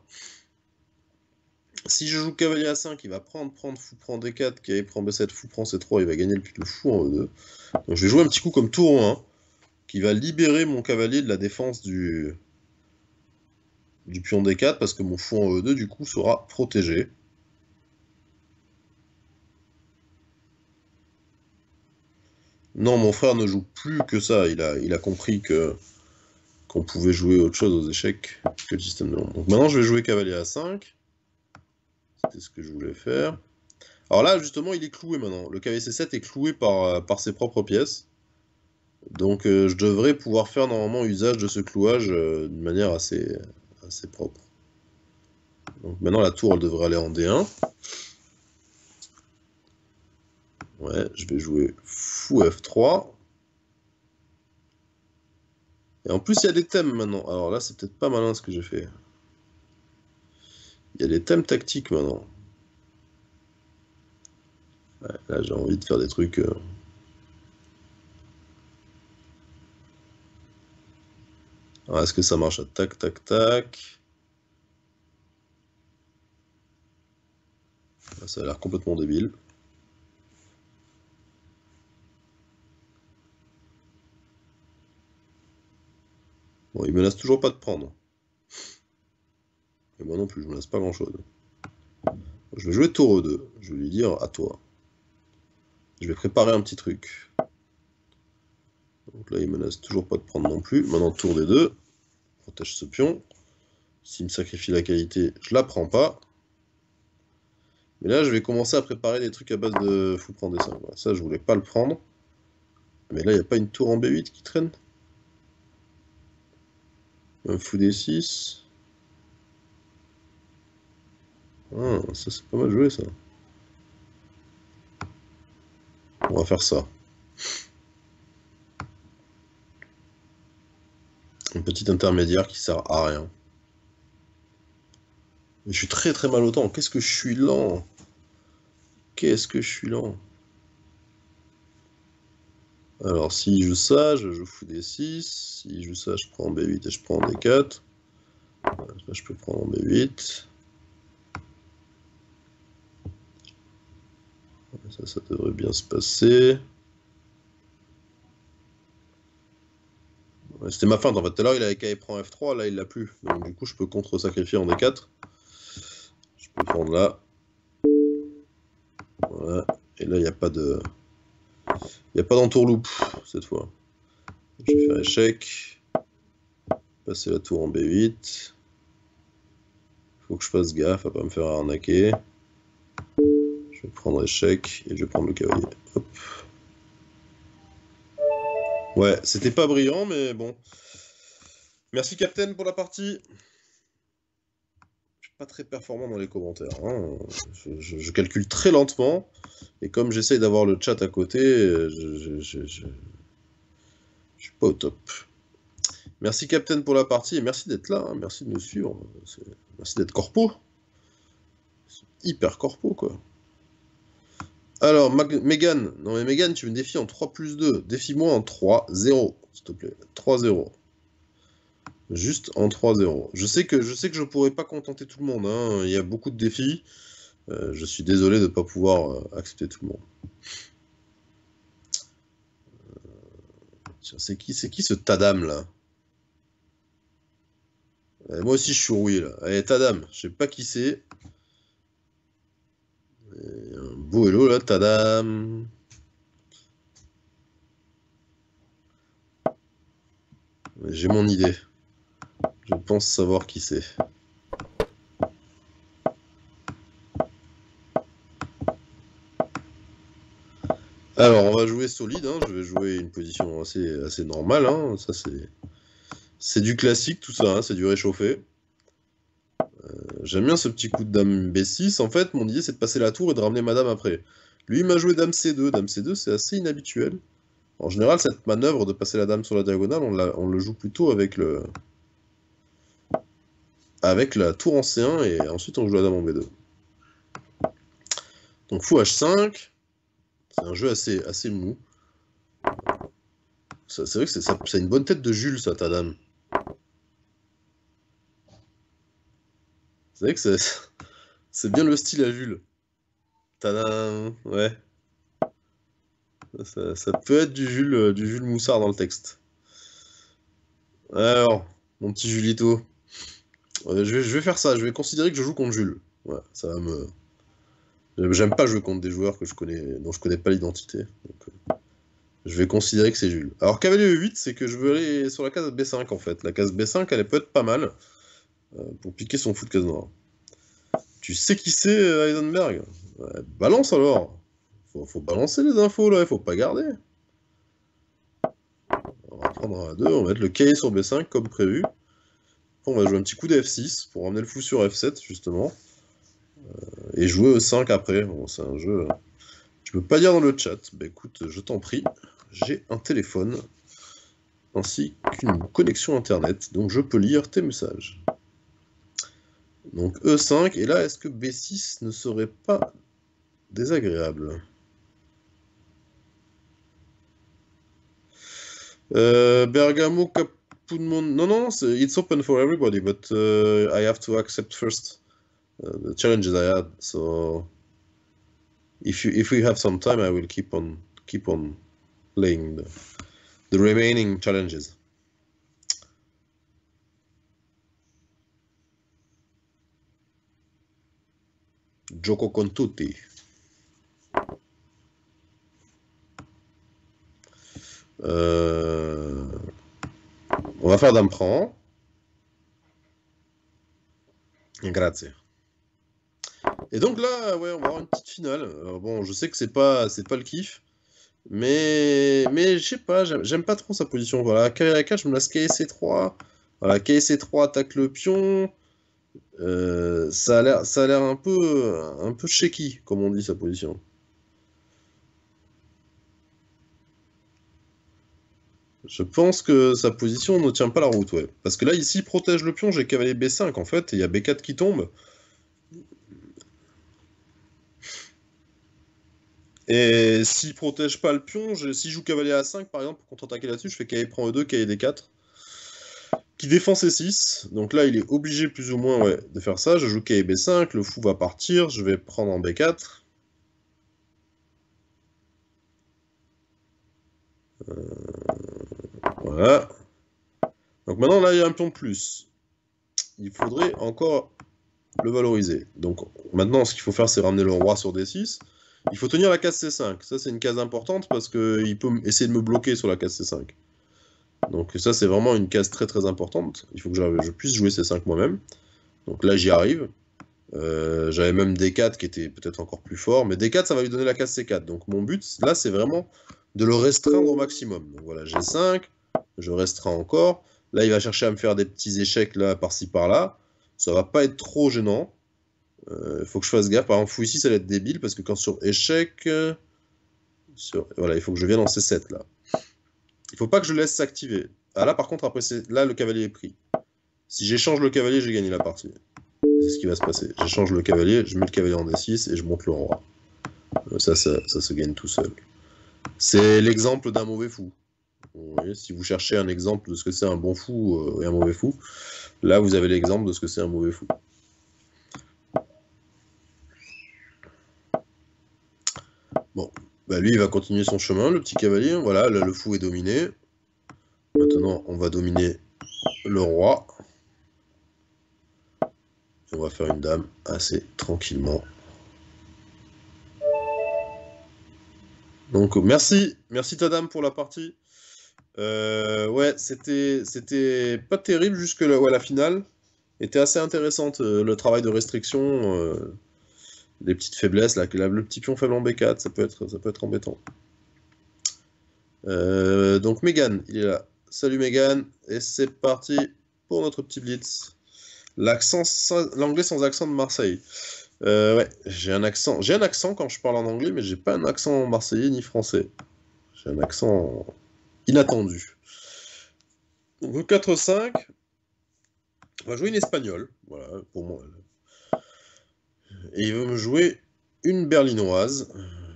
Si je joue cavalier A5, il va prendre, fou prend D4, cavalier prend B7, fou prend C3, il va gagner le fou en E2. Donc je vais jouer un petit coup comme tour 1, qui va libérer mon cavalier de la défense du pion D4, parce que mon fou en E2 du coup sera protégé. Non, mon frère ne joue plus que ça, il a compris que... qu'on pouvait jouer autre chose aux échecs que le système de l'ombre. Donc maintenant, je vais jouer cavalier A5. C'était ce que je voulais faire. Alors là, justement, il est cloué maintenant. Le cavalier C7 est cloué par ses propres pièces. Donc je devrais pouvoir faire normalement usage de ce clouage d'une manière assez propre. Donc maintenant, la tour, elle devrait aller en D1. Ouais, je vais jouer fou F3. Et en plus, il y a des thèmes maintenant. Alors là, c'est peut-être pas malin ce que j'ai fait. Il y a des thèmes tactiques maintenant. Ouais, là, j'ai envie de faire des trucs... Alors, est-ce que ça marche à tac, tac, tac? Là, ça a l'air complètement débile. Bon, il me laisse toujours pas de prendre. Et moi non plus, je me laisse pas grand chose. Je vais jouer tour E2. Je vais lui dire à toi. Je vais préparer un petit truc. Donc là, il me laisse toujours pas de prendre non plus. Maintenant, tour D2. Protège ce pion. S'il me sacrifie la qualité, je la prends pas. Mais là, je vais commencer à préparer des trucs à base de fou prendre des 5. Voilà, ça, je voulais pas le prendre. Mais là, il n'y a pas une tour en B8 qui traîne. Un fou D6. Ah, ça c'est pas mal joué ça. On va faire ça. Un petit intermédiaire qui sert à rien. Mais je suis très très mal au temps. Qu'est-ce que je suis lent. Qu'est-ce que je suis lent. Alors, s'il joue ça, je joue fou D6. S'il joue ça, je prends B8 et je prends D4. Là, je peux prendre B8. Ça devrait bien se passer. Ouais, c'était ma feinte, en fait. Tout à l'heure, il avait K et prend F3. Là, il l'a plus. Donc, du coup, je peux contre-sacrifier en D4. Je peux prendre là. Voilà. Et là, il n'y a pas de... Il n'y a pas d'entourloupe cette fois. Je vais faire échec. Passer la tour en B8. Il faut que je fasse gaffe à ne pas me faire arnaquer. Je vais prendre échec et je vais prendre le cavalier. Hop. Ouais, c'était pas brillant, mais bon. Merci Captain pour la partie. Pas très performant dans les commentaires, hein. Je calcule très lentement et comme j'essaye d'avoir le chat à côté, je suis pas au top. Merci Captain pour la partie et merci d'être là, hein. Merci de nous suivre, merci d'être corpo, hyper corpo, quoi. Alors, Mégane. Non, mais Mégane, tu me défies en 3+2. Défie-moi en 3-0, s'il te plaît. 3-0. Juste en 3-0. Je sais que je pourrais pas contenter tout le monde, hein. Il y a beaucoup de défis. Je suis désolé de ne pas pouvoir accepter tout le monde. C'est qui ce tadam, là? Moi aussi, je suis rouillé, là. Allez, tadam. Je sais pas qui c'est. Un beau hello, là. Tadam. J'ai mon idée. Je pense savoir qui c'est. Alors, on va jouer solide, hein. Je vais jouer une position assez normale, hein. Ça, c'est du classique, tout ça, hein. C'est du réchauffé. J'aime bien ce petit coup de dame B6. En fait, mon idée, c'est de passer la tour et de ramener ma dame après. Lui, il m'a joué dame C2. Dame C2, c'est assez inhabituel. En général, cette manœuvre de passer la dame sur la diagonale, on le joue plutôt avec la tour en C1, et ensuite, on joue la dame en B2. Donc, fou H5. C'est un jeu assez mou. C'est vrai que c'est une bonne tête de Jules, ça, ta dame. C'est vrai que c'est bien le style à Jules. Tadam, ouais. Ça peut être du Jules Moussard dans le texte. Alors, mon petit Julito. Je vais faire ça, je vais considérer que je joue contre Jules. Ouais, ça va me... J'aime pas jouer contre des joueurs que je connais, dont je connais pas l'identité. Je vais considérer que c'est Jules. Alors, cavalier E8, c'est que je veux aller sur la case B5, en fait. La case B5, elle peut être pas mal pour piquer son fou de case noire. Tu sais qui c'est, Heisenberg? Ouais, balance, alors. Faut balancer les infos, là. Faut pas garder. On va prendre un A2. On va mettre le cahier sur B5, comme prévu. On va jouer un petit coup de F6 pour ramener le fou sur F7, justement. Et jouer au 5 après, bon, c'est un jeu... Tu peux pas dire dans le chat, bah écoute, je t'en prie, j'ai un téléphone, ainsi qu'une connexion internet, donc je peux lire tes messages. Donc E5, et là, est-ce que B6 ne serait pas désagréable? Bergamo, Capuno... Non, it's open for everybody, but I have to accept first. The challenges I had, so if we have some time, I will keep on playing the remaining challenges. Gioco con tutti. On va faire dame prend. Grazie. Et donc là, ouais, on va avoir une petite finale. Alors bon, je sais que c'est pas le kiff, mais je sais pas, j'aime pas trop sa position. Voilà, carré à la cage, je me laisse KC3. Voilà, KC3 attaque le pion. Ça a l'air un peu shaky, comme on dit, sa position. Je pense que sa position ne tient pas la route, ouais. Parce que là, ici, il protège le pion, j'ai cavalier B5, en fait, et il y a B4 qui tombe. Et s'il protège pas le pion, si je joue cavalier A5 par exemple, pour contre-attaquer là-dessus, je fais cahier prend E2, cahier D4, qui défend C6. Donc là, il est obligé plus ou moins, ouais, de faire ça. Je joue cahier B5, le fou va partir, je vais prendre en B4. Voilà. Donc maintenant, là, il y a un pion de plus. Il faudrait encore le valoriser. Donc maintenant, ce qu'il faut faire, c'est ramener le roi sur D6. Il faut tenir la case C5, ça c'est une case importante parce qu'il peut essayer de me bloquer sur la case C5. Donc ça c'est vraiment une case très très importante, il faut que je puisse jouer C5 moi-même. Donc là j'y arrive, j'avais même D4 qui était peut-être encore plus fort, mais D4 ça va lui donner la case C4. Donc mon but là c'est vraiment de le restreindre au maximum. Donc voilà, G5, je restreins encore, là il va chercher à me faire des petits échecs là par-ci par-là, ça va pas être trop gênant. Faut que je fasse gaffe, par exemple fou ici ça va être débile parce que quand sur échec, voilà, il faut que je vienne en C7 là. Il faut pas que je laisse s'activer. Ah là par contre après là le cavalier est pris. Si j'échange le cavalier, j'ai gagné la partie. C'est ce qui va se passer. J'échange le cavalier, je mets le cavalier en D6 et je monte le roi. Ça se gagne tout seul. C'est l'exemple d'un mauvais fou. Vous voyez, si vous cherchez un exemple de ce que c'est un bon fou et un mauvais fou, là vous avez l'exemple de ce que c'est un mauvais fou. Bon, bah lui il va continuer son chemin, le petit cavalier. Voilà, là le fou est dominé. Maintenant on va dominer le roi. Et on va faire une dame assez tranquillement. Donc merci tadam pour la partie. Ouais, c'était pas terrible jusque là, ouais, la finale était assez intéressante. Le travail de restriction, les petites faiblesses, le petit pion faible en B4, ça peut être embêtant. Donc Mégane, il est là. Salut Mégane, et c'est parti pour notre petit blitz. L'anglais sans accent de Marseille. Ouais, j'ai un accent quand je parle en anglais, mais j'ai pas un accent marseillais ni français. J'ai un accent inattendu. Donc le 4-5, on va jouer une espagnole, voilà, pour moi. Et il veut me jouer une berlinoise.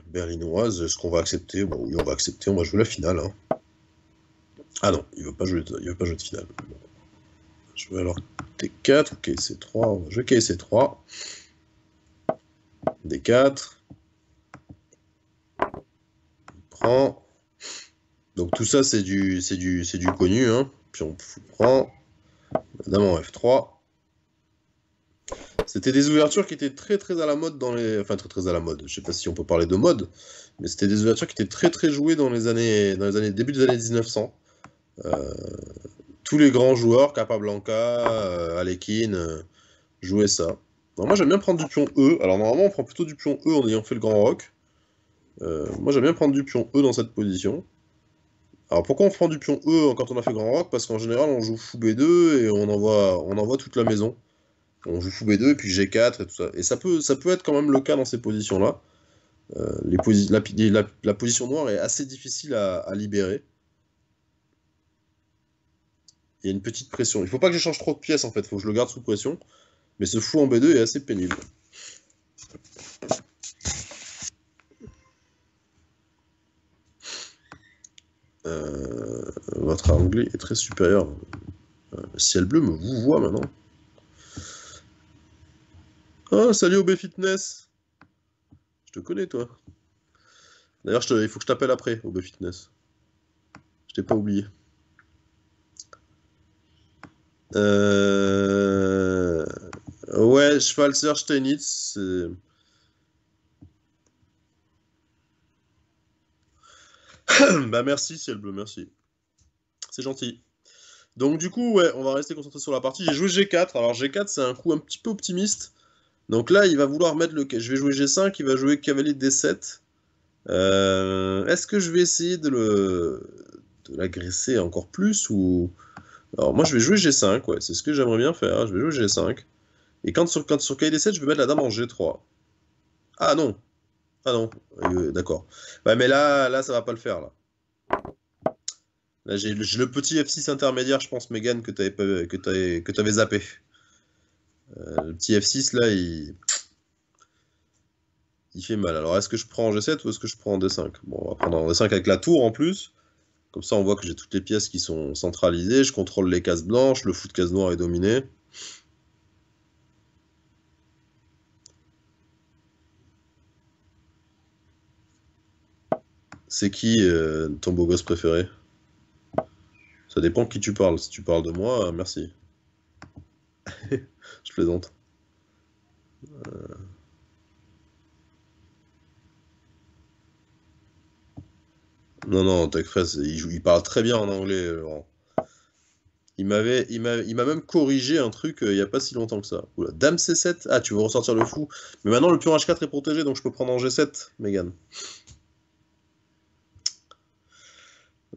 Berlinoise, est-ce qu'on va accepter? Bon, oui, on va accepter, on va jouer la finale. Hein. Ah non, il veut pas jouer de finale. Bon. Je vais alors D4, KC3, on va jouer KC3. D4. On prend. Donc tout ça c'est du connu, hein. Puis on prend la dame en F3. C'était des ouvertures qui étaient très à la mode dans les... Enfin très à la mode, je sais pas si on peut parler de mode, mais c'était des ouvertures qui étaient très jouées dans les années... début des années 1900. Tous les grands joueurs, Capablanca, Alekhine, jouaient ça. Alors moi j'aime bien prendre du pion E, alors normalement on prend plutôt du pion E en ayant fait le grand roc. Moi j'aime bien prendre du pion E dans cette position. Alors pourquoi on prend du pion E quand on a fait grand roc? Parce qu'en général on joue fou B2 et on envoie toute la maison. On joue fou B2 et puis G4 et tout ça. Et ça peut être quand même le cas dans ces positions-là. La position noire est assez difficile à libérer. Il y a une petite pression. Il ne faut pas que je change trop de pièces en fait, il faut que je le garde sous pression. Mais ce fou en B2 est assez pénible. Votre anglais est très supérieur. Le ciel bleu me vous voit maintenant. Ah, salut OB Fitness. Je te connais, toi. D'ailleurs, il faut que je t'appelle après, OB Fitness. Je t'ai pas oublié. Ouais, Schwalzer Steinitz, c'est... Bah merci ciel bleu, merci. C'est gentil. Donc du coup, ouais, on va rester concentré sur la partie. J'ai joué G4. Alors G4, c'est un coup un petit peu optimiste. Donc là, il va vouloir mettre le... Je vais jouer G5, il va jouer cavalier D7. Est-ce que je vais essayer de l'agresser encore plus ou... Alors moi, je vais jouer G5, ouais, c'est ce que j'aimerais bien faire. Je vais jouer G5. Et quand sur cavalier D7, je vais mettre la dame en G3. Ah non! Ah non, d'accord. Ouais, mais là, ça va pas le faire. Là j'ai le petit F6 intermédiaire, je pense, Mégane, que t'avais zappé. Le petit F6, là, il fait mal. Alors, est-ce que je prends en G7 ou est-ce que je prends en D5? Bon, on va prendre en D5 avec la tour, en plus. Comme ça, on voit que j'ai toutes les pièces qui sont centralisées. Je contrôle les cases blanches. Le fou de case noire est dominé. C'est qui ton beau gosse préféré? Ça dépend de qui tu parles. Si tu parles de moi, merci. Je plaisante. Non, Tekfress, il parle très bien en anglais, Laurent. Il m'a même corrigé un truc il n'y a pas si longtemps que ça. Oula, dame C7. Ah, tu veux ressortir le fou. Mais maintenant, le pion H4 est protégé, donc je peux prendre en G7, Mégane.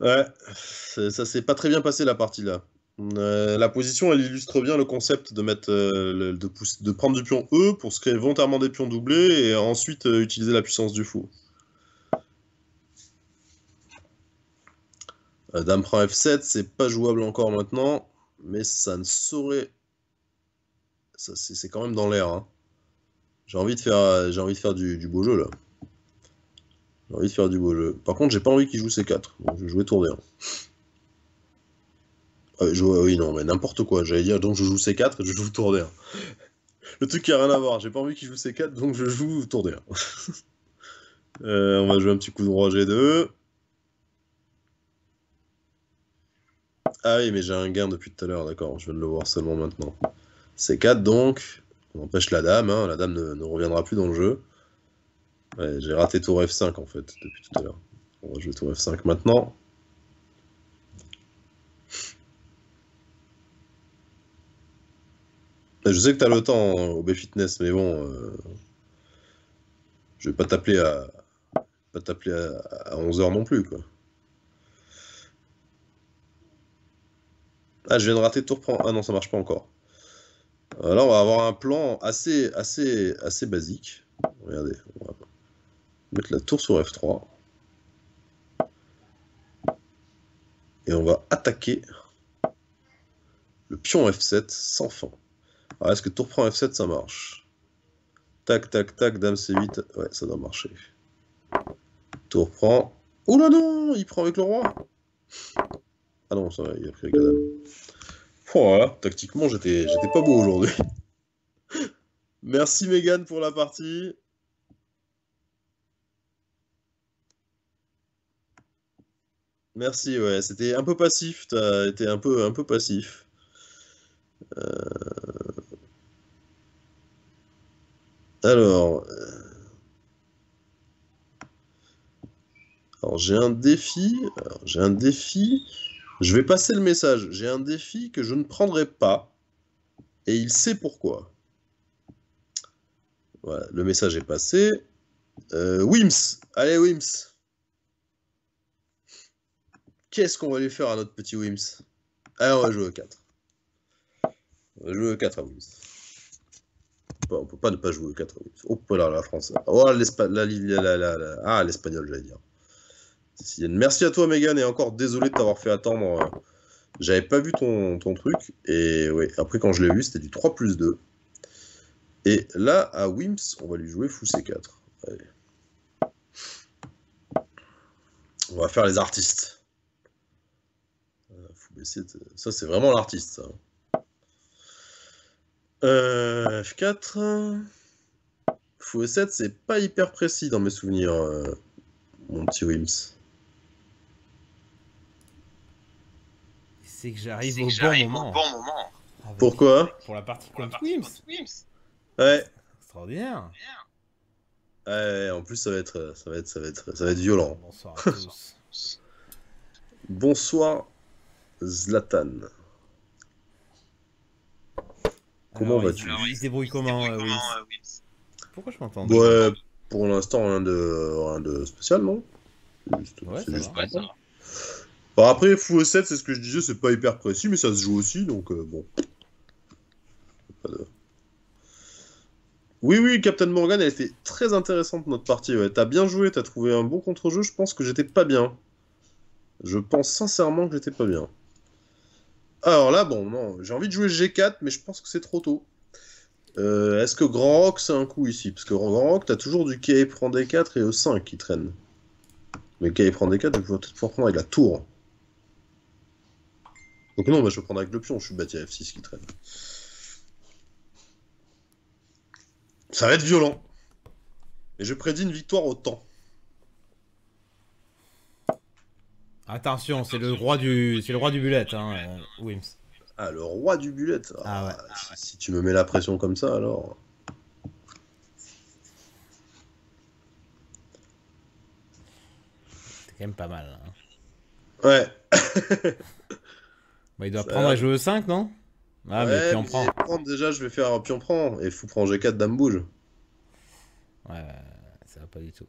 Ouais, ça s'est pas très bien passé la partie là. La position elle illustre bien le concept de mettre, de prendre du pion E pour se créer volontairement des pions doublés et ensuite utiliser la puissance du fou. Dame prend F7, c'est pas jouable encore maintenant, mais ça ne saurait c'est quand même dans l'air. Hein. J'ai envie de faire, du beau jeu là. J'ai envie de faire du beau jeu. Par contre, j'ai pas envie qu'il joue C4. Donc je vais jouer tour D1. Oui, non, mais n'importe quoi. J'allais dire, donc je joue C4 et je joue tour D1. Le truc qui a rien à voir. J'ai pas envie qu'il joue C4, donc je joue tour D1. On va jouer un petit coup de roi G2. Ah oui, mais j'ai un gain depuis tout à l'heure, d'accord. Je viens de le voir seulement maintenant. C4, donc. On empêche la dame. Hein. La dame ne reviendra plus dans le jeu. Ouais, j'ai raté tour F5, en fait, depuis tout à l'heure. On va jouer tour F5 maintenant. Je sais que tu as le temps au B-Fitness, mais bon, je vais pas t'appeler à 11h non plus, quoi. Ah, je viens de rater de tout reprendre. Ah non, ça marche pas encore. Là, on va avoir un plan assez basique. Regardez, on va mettre la tour sur F3. Et on va attaquer le pion F7 sans fin. Alors, est-ce que tour prend F7, ça marche? Tac, tac, tac, dame C8. Ouais, ça doit marcher. Tour prend... Oh là non, il prend avec le roi. Ah non, ça va, il a pris avec la dame. Voilà, tactiquement, j'étais pas beau aujourd'hui. Merci Mégane pour la partie. Merci, ouais, c'était un peu passif. T'as été un peu passif. Alors j'ai un défi. Je vais passer le message. J'ai un défi que je ne prendrai pas. Et il sait pourquoi. Voilà, le message est passé. Wims, allez Wims. Qu'est-ce qu'on va lui faire à notre petit Wims? Allez, on va jouer au 4. On va jouer au 4 à Wims. On peut pas ne pas jouer au 4 à Wims. Oh là, la France. Oh, l'espagnol, j'allais dire. Merci à toi Mégane, et encore désolé de t'avoir fait attendre. J'avais pas vu ton truc, et ouais, après quand je l'ai vu c'était du 3+2. Et là à Wims on va lui jouer fou C4. Allez. On va faire les artistes. Fou B7, ça c'est vraiment l'artiste ça. F4. Fou E7 c'est pas hyper précis dans mes souvenirs. Mon petit Wims. C'est que j'arrive au bon moment. Avec... Pourquoi? Pour la partie contre Wims. Ouais. Extraordinaire. Ouais, en plus ça va être violent. Bonsoir à tous. Bonsoir Zlatan. Comment vas-tu? Il se débrouille comment, Wims? Pourquoi je m'entends? Ouais. Pour l'instant, rien de spécial, non? Ouais, juste pas ça. Bon, après, fou E7, c'est ce que je disais, c'est pas hyper précis, mais ça se joue aussi, donc bon. Pas de... Oui, Captain Morgan, elle était très intéressante, notre partie. Ouais. T'as bien joué, t'as trouvé un bon contre-jeu, je pense que j'étais pas bien. Je pense sincèrement que j'étais pas bien. Alors là, bon, non, j'ai envie de jouer G4, mais je pense que c'est trop tôt. Est-ce que Grand Rock c'est un coup ici? Parce que Grand Rock t'as toujours du K prend D4 et E5 qui traîne. Mais K prend D4, je vais peut-être pouvoir prendre avec la tour. Donc non, bah, je vais prendre avec le pion, je suis bâti à F6 qui traîne. Ça va être violent. Et je prédis une victoire au temps. Attention, c'est le roi du bullet, hein, Wims. Ah, le roi du bullet. Ah, ouais. Si tu me mets la pression comme ça, alors... C'est quand même pas mal. Hein. Ouais. Bah, il doit prendre à jouer E5, non? Ah, ouais, mais pion prend. Déjà, je vais faire pion prend. Et fou prend G4, dame bouge. Ouais, ça va pas du tout.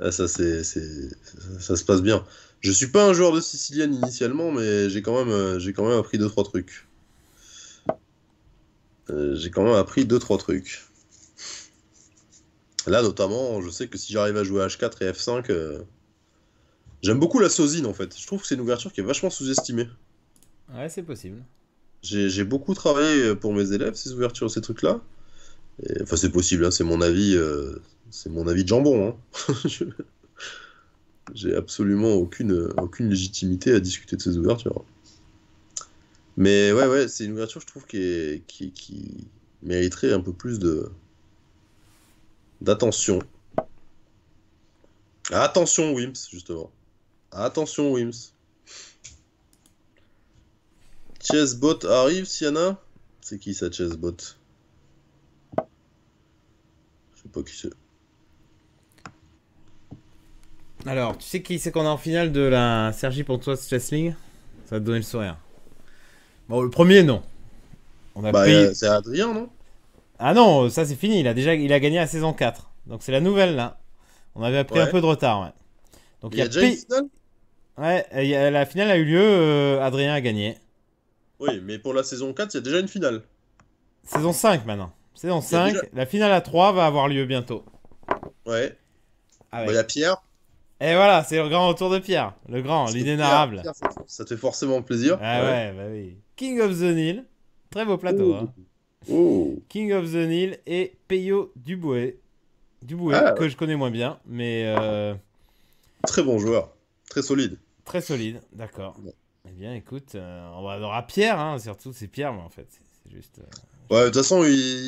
Ah, ça, ça se passe bien. Je suis pas un joueur de sicilienne initialement, mais j'ai quand même appris 2-3 trucs. Là, notamment, je sais que si j'arrive à jouer H4 et F5... J'aime beaucoup la sausine, en fait. Je trouve que c'est une ouverture qui est vachement sous-estimée. Ouais, c'est possible. J'ai beaucoup travaillé pour mes élèves, ces ouvertures, ces trucs-là. Enfin, c'est possible, hein, c'est mon avis de jambon. Hein. J'ai absolument aucune légitimité à discuter de ces ouvertures. Mais ouais, c'est une ouverture, je trouve, qui mériterait un peu plus d'attention. Attention, Wims, justement. Attention, Wims. Chessbot arrive, Siana. C'est qui ça, Chessbot? Je sais pas qui c'est. Alors, tu sais qui c'est qu'on a en finale de la Sergi Pontois Chess League? Ça va te donner le sourire. Bon, le premier, non. On a payé... C'est Adrien, non? Ah non, ça c'est fini. Il a gagné la saison 4. Donc c'est la nouvelle, là. On avait pris un peu de retard, ouais. Donc il y a déjà une finale? Ouais, la finale a eu lieu. Adrien a gagné. Oui, mais pour la saison 4, il y a déjà une finale. Saison 5 maintenant. Saison 5, déjà... la finale à 3 va avoir lieu bientôt. Ouais. Bah, il y a Pierre. Et voilà, c'est le grand retour de Pierre. Le grand, l'inénarrable. Ça te fait forcément plaisir. Ah ouais, bah oui. King of the Nil. Très beau plateau. Hein. King of the Nil et Peyo Duboué. Que je connais moins bien, mais... Très bon joueur. Très solide. Très solide, d'accord. Ouais. Eh bien, écoute, on aura Pierre, hein, surtout, c'est Pierre, mais en fait, c'est juste... Ouais, de toute façon,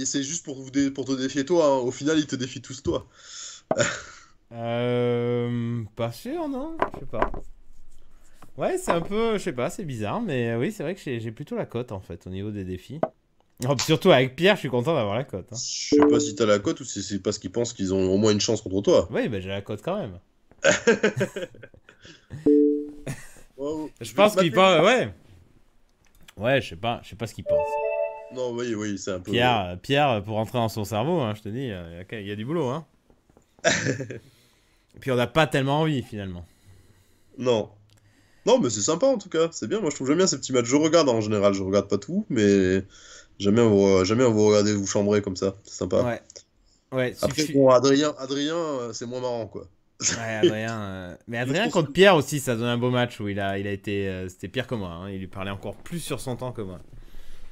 c'est juste pour te défier toi, hein. Au final, il te défie tous toi. Pas sûr, non? Je sais pas. Ouais, c'est un peu, je sais pas, c'est bizarre, mais oui, c'est vrai que j'ai plutôt la cote, en fait, au niveau des défis. Oh, surtout avec Pierre, je suis content d'avoir la cote. Hein. Je sais pas si t'as la cote ou si c'est parce qu'ils pensent qu'ils ont au moins une chance contre toi. Oui, bah j'ai la cote quand même. Wow. Je pense qu'il pense, ouais. Ouais, je sais pas ce qu'il pense. Non, oui, c'est un peu... Pierre, pour rentrer dans son cerveau, hein, je te dis, il y a du boulot, hein. Et puis on n'a pas tellement envie, finalement. Non. Non, mais c'est sympa, en tout cas. C'est bien, moi, je trouve j'aime bien ces petits matchs. Je regarde, en général, je regarde pas tout, mais... Jamais vous regardez vous chambrer comme ça. C'est sympa. Ouais. Après, bon, Adrien, c'est moins marrant, quoi. Ouais, Adrien. Mais Adrien contre Pierre aussi, ça donne un beau match où il a été. C'était pire que moi. Hein. Il lui parlait encore plus sur son temps que moi.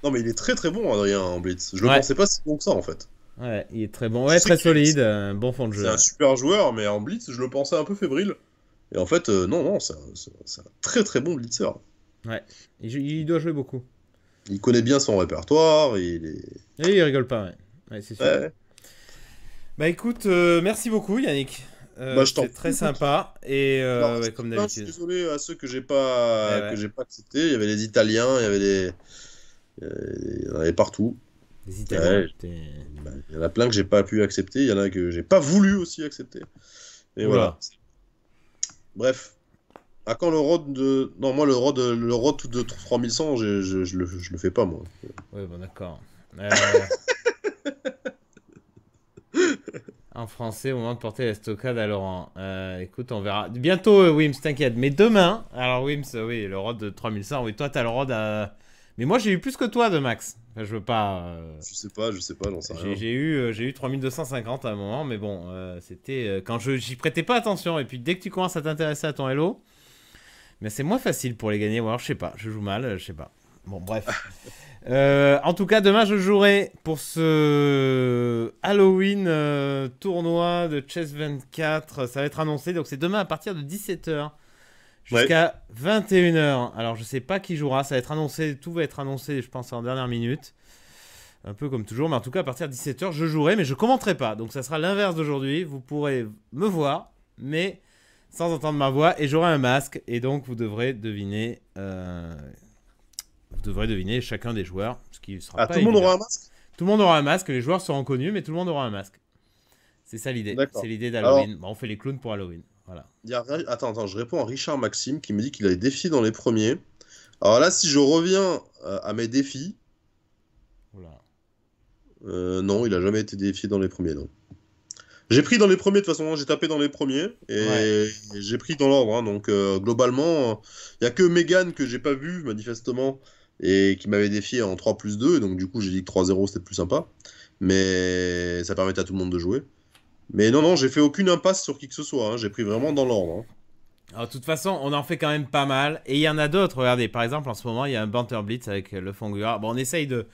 Non, mais il est très très bon, Adrien, en blitz. Je le pensais pas si bon que ça en fait. Ouais, il est très bon. Ouais, très solide. Bon fond de jeu. C'est un super joueur, mais en blitz, je le pensais un peu fébrile. Et en fait, non, c'est un très très bon blitzer. Ouais. Il doit jouer beaucoup. Il connaît bien son répertoire. Et il rigole pas, ouais, c'est sûr. Ouais. Bah écoute, merci beaucoup, Yannick. C'était très sympa et non, comme d'habitude. Je suis désolé à ceux que j'ai pas que j'ai pas accepté. Il y avait les Italiens, il y avait les, il y en avait partout. Les Italiens. Il y en a plein que j'ai pas pu accepter. Il y en a que j'ai pas voulu aussi accepter. Et voilà. Bref. À quand le road de non moi le road de 3100 je le fais pas moi. Ouais bon d'accord. En français au moment de porter la stockade à Laurent. Écoute, on verra. Bientôt, Wims, t'inquiète. Mais demain, alors Wims, oui, le rod de 3100. Oui, toi, t'as le rod à... Mais moi, j'ai eu plus que toi de max. Enfin, je veux pas... Je sais pas, j'en sais rien. J'ai eu 3250 à un moment, mais bon, c'était... quand j'y prêtais pas attention. Et puis, dès que tu commences à t'intéresser à ton Hello, mais c'est moins facile pour les gagner. Ou alors, je sais pas, je joue mal, je sais pas. Bon, bref. En tout cas, demain, je jouerai pour ce Halloween tournoi de Chess24. Ça va être annoncé. Donc, c'est demain à partir de 17h jusqu'à 21h. Alors, je ne sais pas qui jouera. Ça va être annoncé. Tout va être annoncé, je pense, en dernière minute. Un peu comme toujours. Mais en tout cas, à partir de 17h, je jouerai. Mais je ne commenterai pas. Donc, ça sera l'inverse d'aujourd'hui. Vous pourrez me voir, mais sans entendre ma voix. Et j'aurai un masque. Et donc, vous devrez deviner... Vous devrez deviner chacun des joueurs, ce qui sera pas évident. Tout le monde aura un masque. Tout le monde aura un masque, les joueurs seront connus, mais tout le monde aura un masque. C'est ça l'idée. C'est l'idée d'Halloween. Bah, on fait les clowns pour Halloween. Voilà. Attends, je réponds à Richard Maxime qui me dit qu'il a les défis dans les premiers. Alors là, si je reviens à mes défis. Oula. Non, il a jamais été défié dans les premiers, non. J'ai pris dans les premiers, de toute façon, hein, j'ai tapé dans les premiers, et j'ai pris dans l'ordre. Hein, donc globalement, il n'y a que Mégane que j'ai pas vu, manifestement. Et qui m'avait défié en 3+2, et donc du coup j'ai dit que 3-0 c'était plus sympa, mais ça permettait à tout le monde de jouer. Mais non, j'ai fait aucune impasse sur qui que ce soit, hein. J'ai pris vraiment dans l'ordre. Hein. Alors, de toute façon, on en fait quand même pas mal. Et il y en a d'autres, regardez. Par exemple, en ce moment, il y a un Banter Blitz avec le Fonguard. Bon, on essaye de...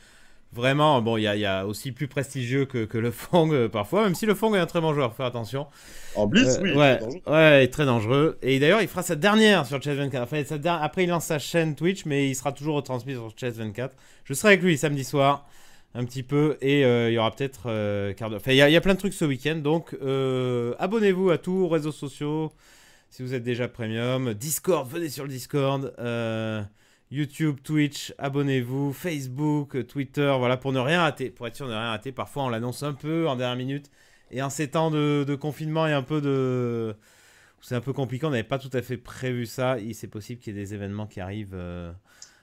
Vraiment, bon, il y a aussi plus prestigieux que le Fong parfois, même si le Fong est un très bon joueur, faut faire attention. En blitz, oui, ouais, il est très dangereux. Et d'ailleurs, il fera sa dernière sur Chess24. Enfin, après, il lance sa chaîne Twitch, mais il sera toujours retransmis sur Chess24. Je serai avec lui samedi soir, un petit peu, et il y aura peut-être quart d'heure. Enfin, il y a plein de trucs ce week-end, donc abonnez-vous à tous, réseaux sociaux, si vous êtes déjà premium. Discord, venez sur le Discord. YouTube, Twitch, abonnez-vous, Facebook, Twitter, voilà, pour ne rien rater, pour être sûr de ne rien rater. Parfois, on l'annonce un peu en dernière minute. Et en ces temps de confinement et un peu de... C'est un peu compliqué, on n'avait pas tout à fait prévu ça. C'est possible qu'il y ait des événements qui arrivent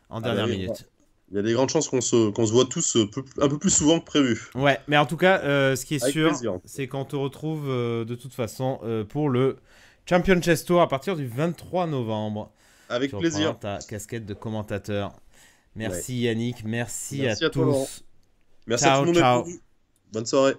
en dernière minute. Il y a des grandes chances qu'on se voit tous un peu plus souvent que prévu. Ouais, mais en tout cas, ce qui est sûr, c'est qu'on te retrouve de toute façon pour le Champion Chess Tour à partir du 23 novembre. Avec plaisir. Ta casquette de commentateur. Merci Yannick, merci à tous. Merci à tout le monde. Ciao. Bonne soirée.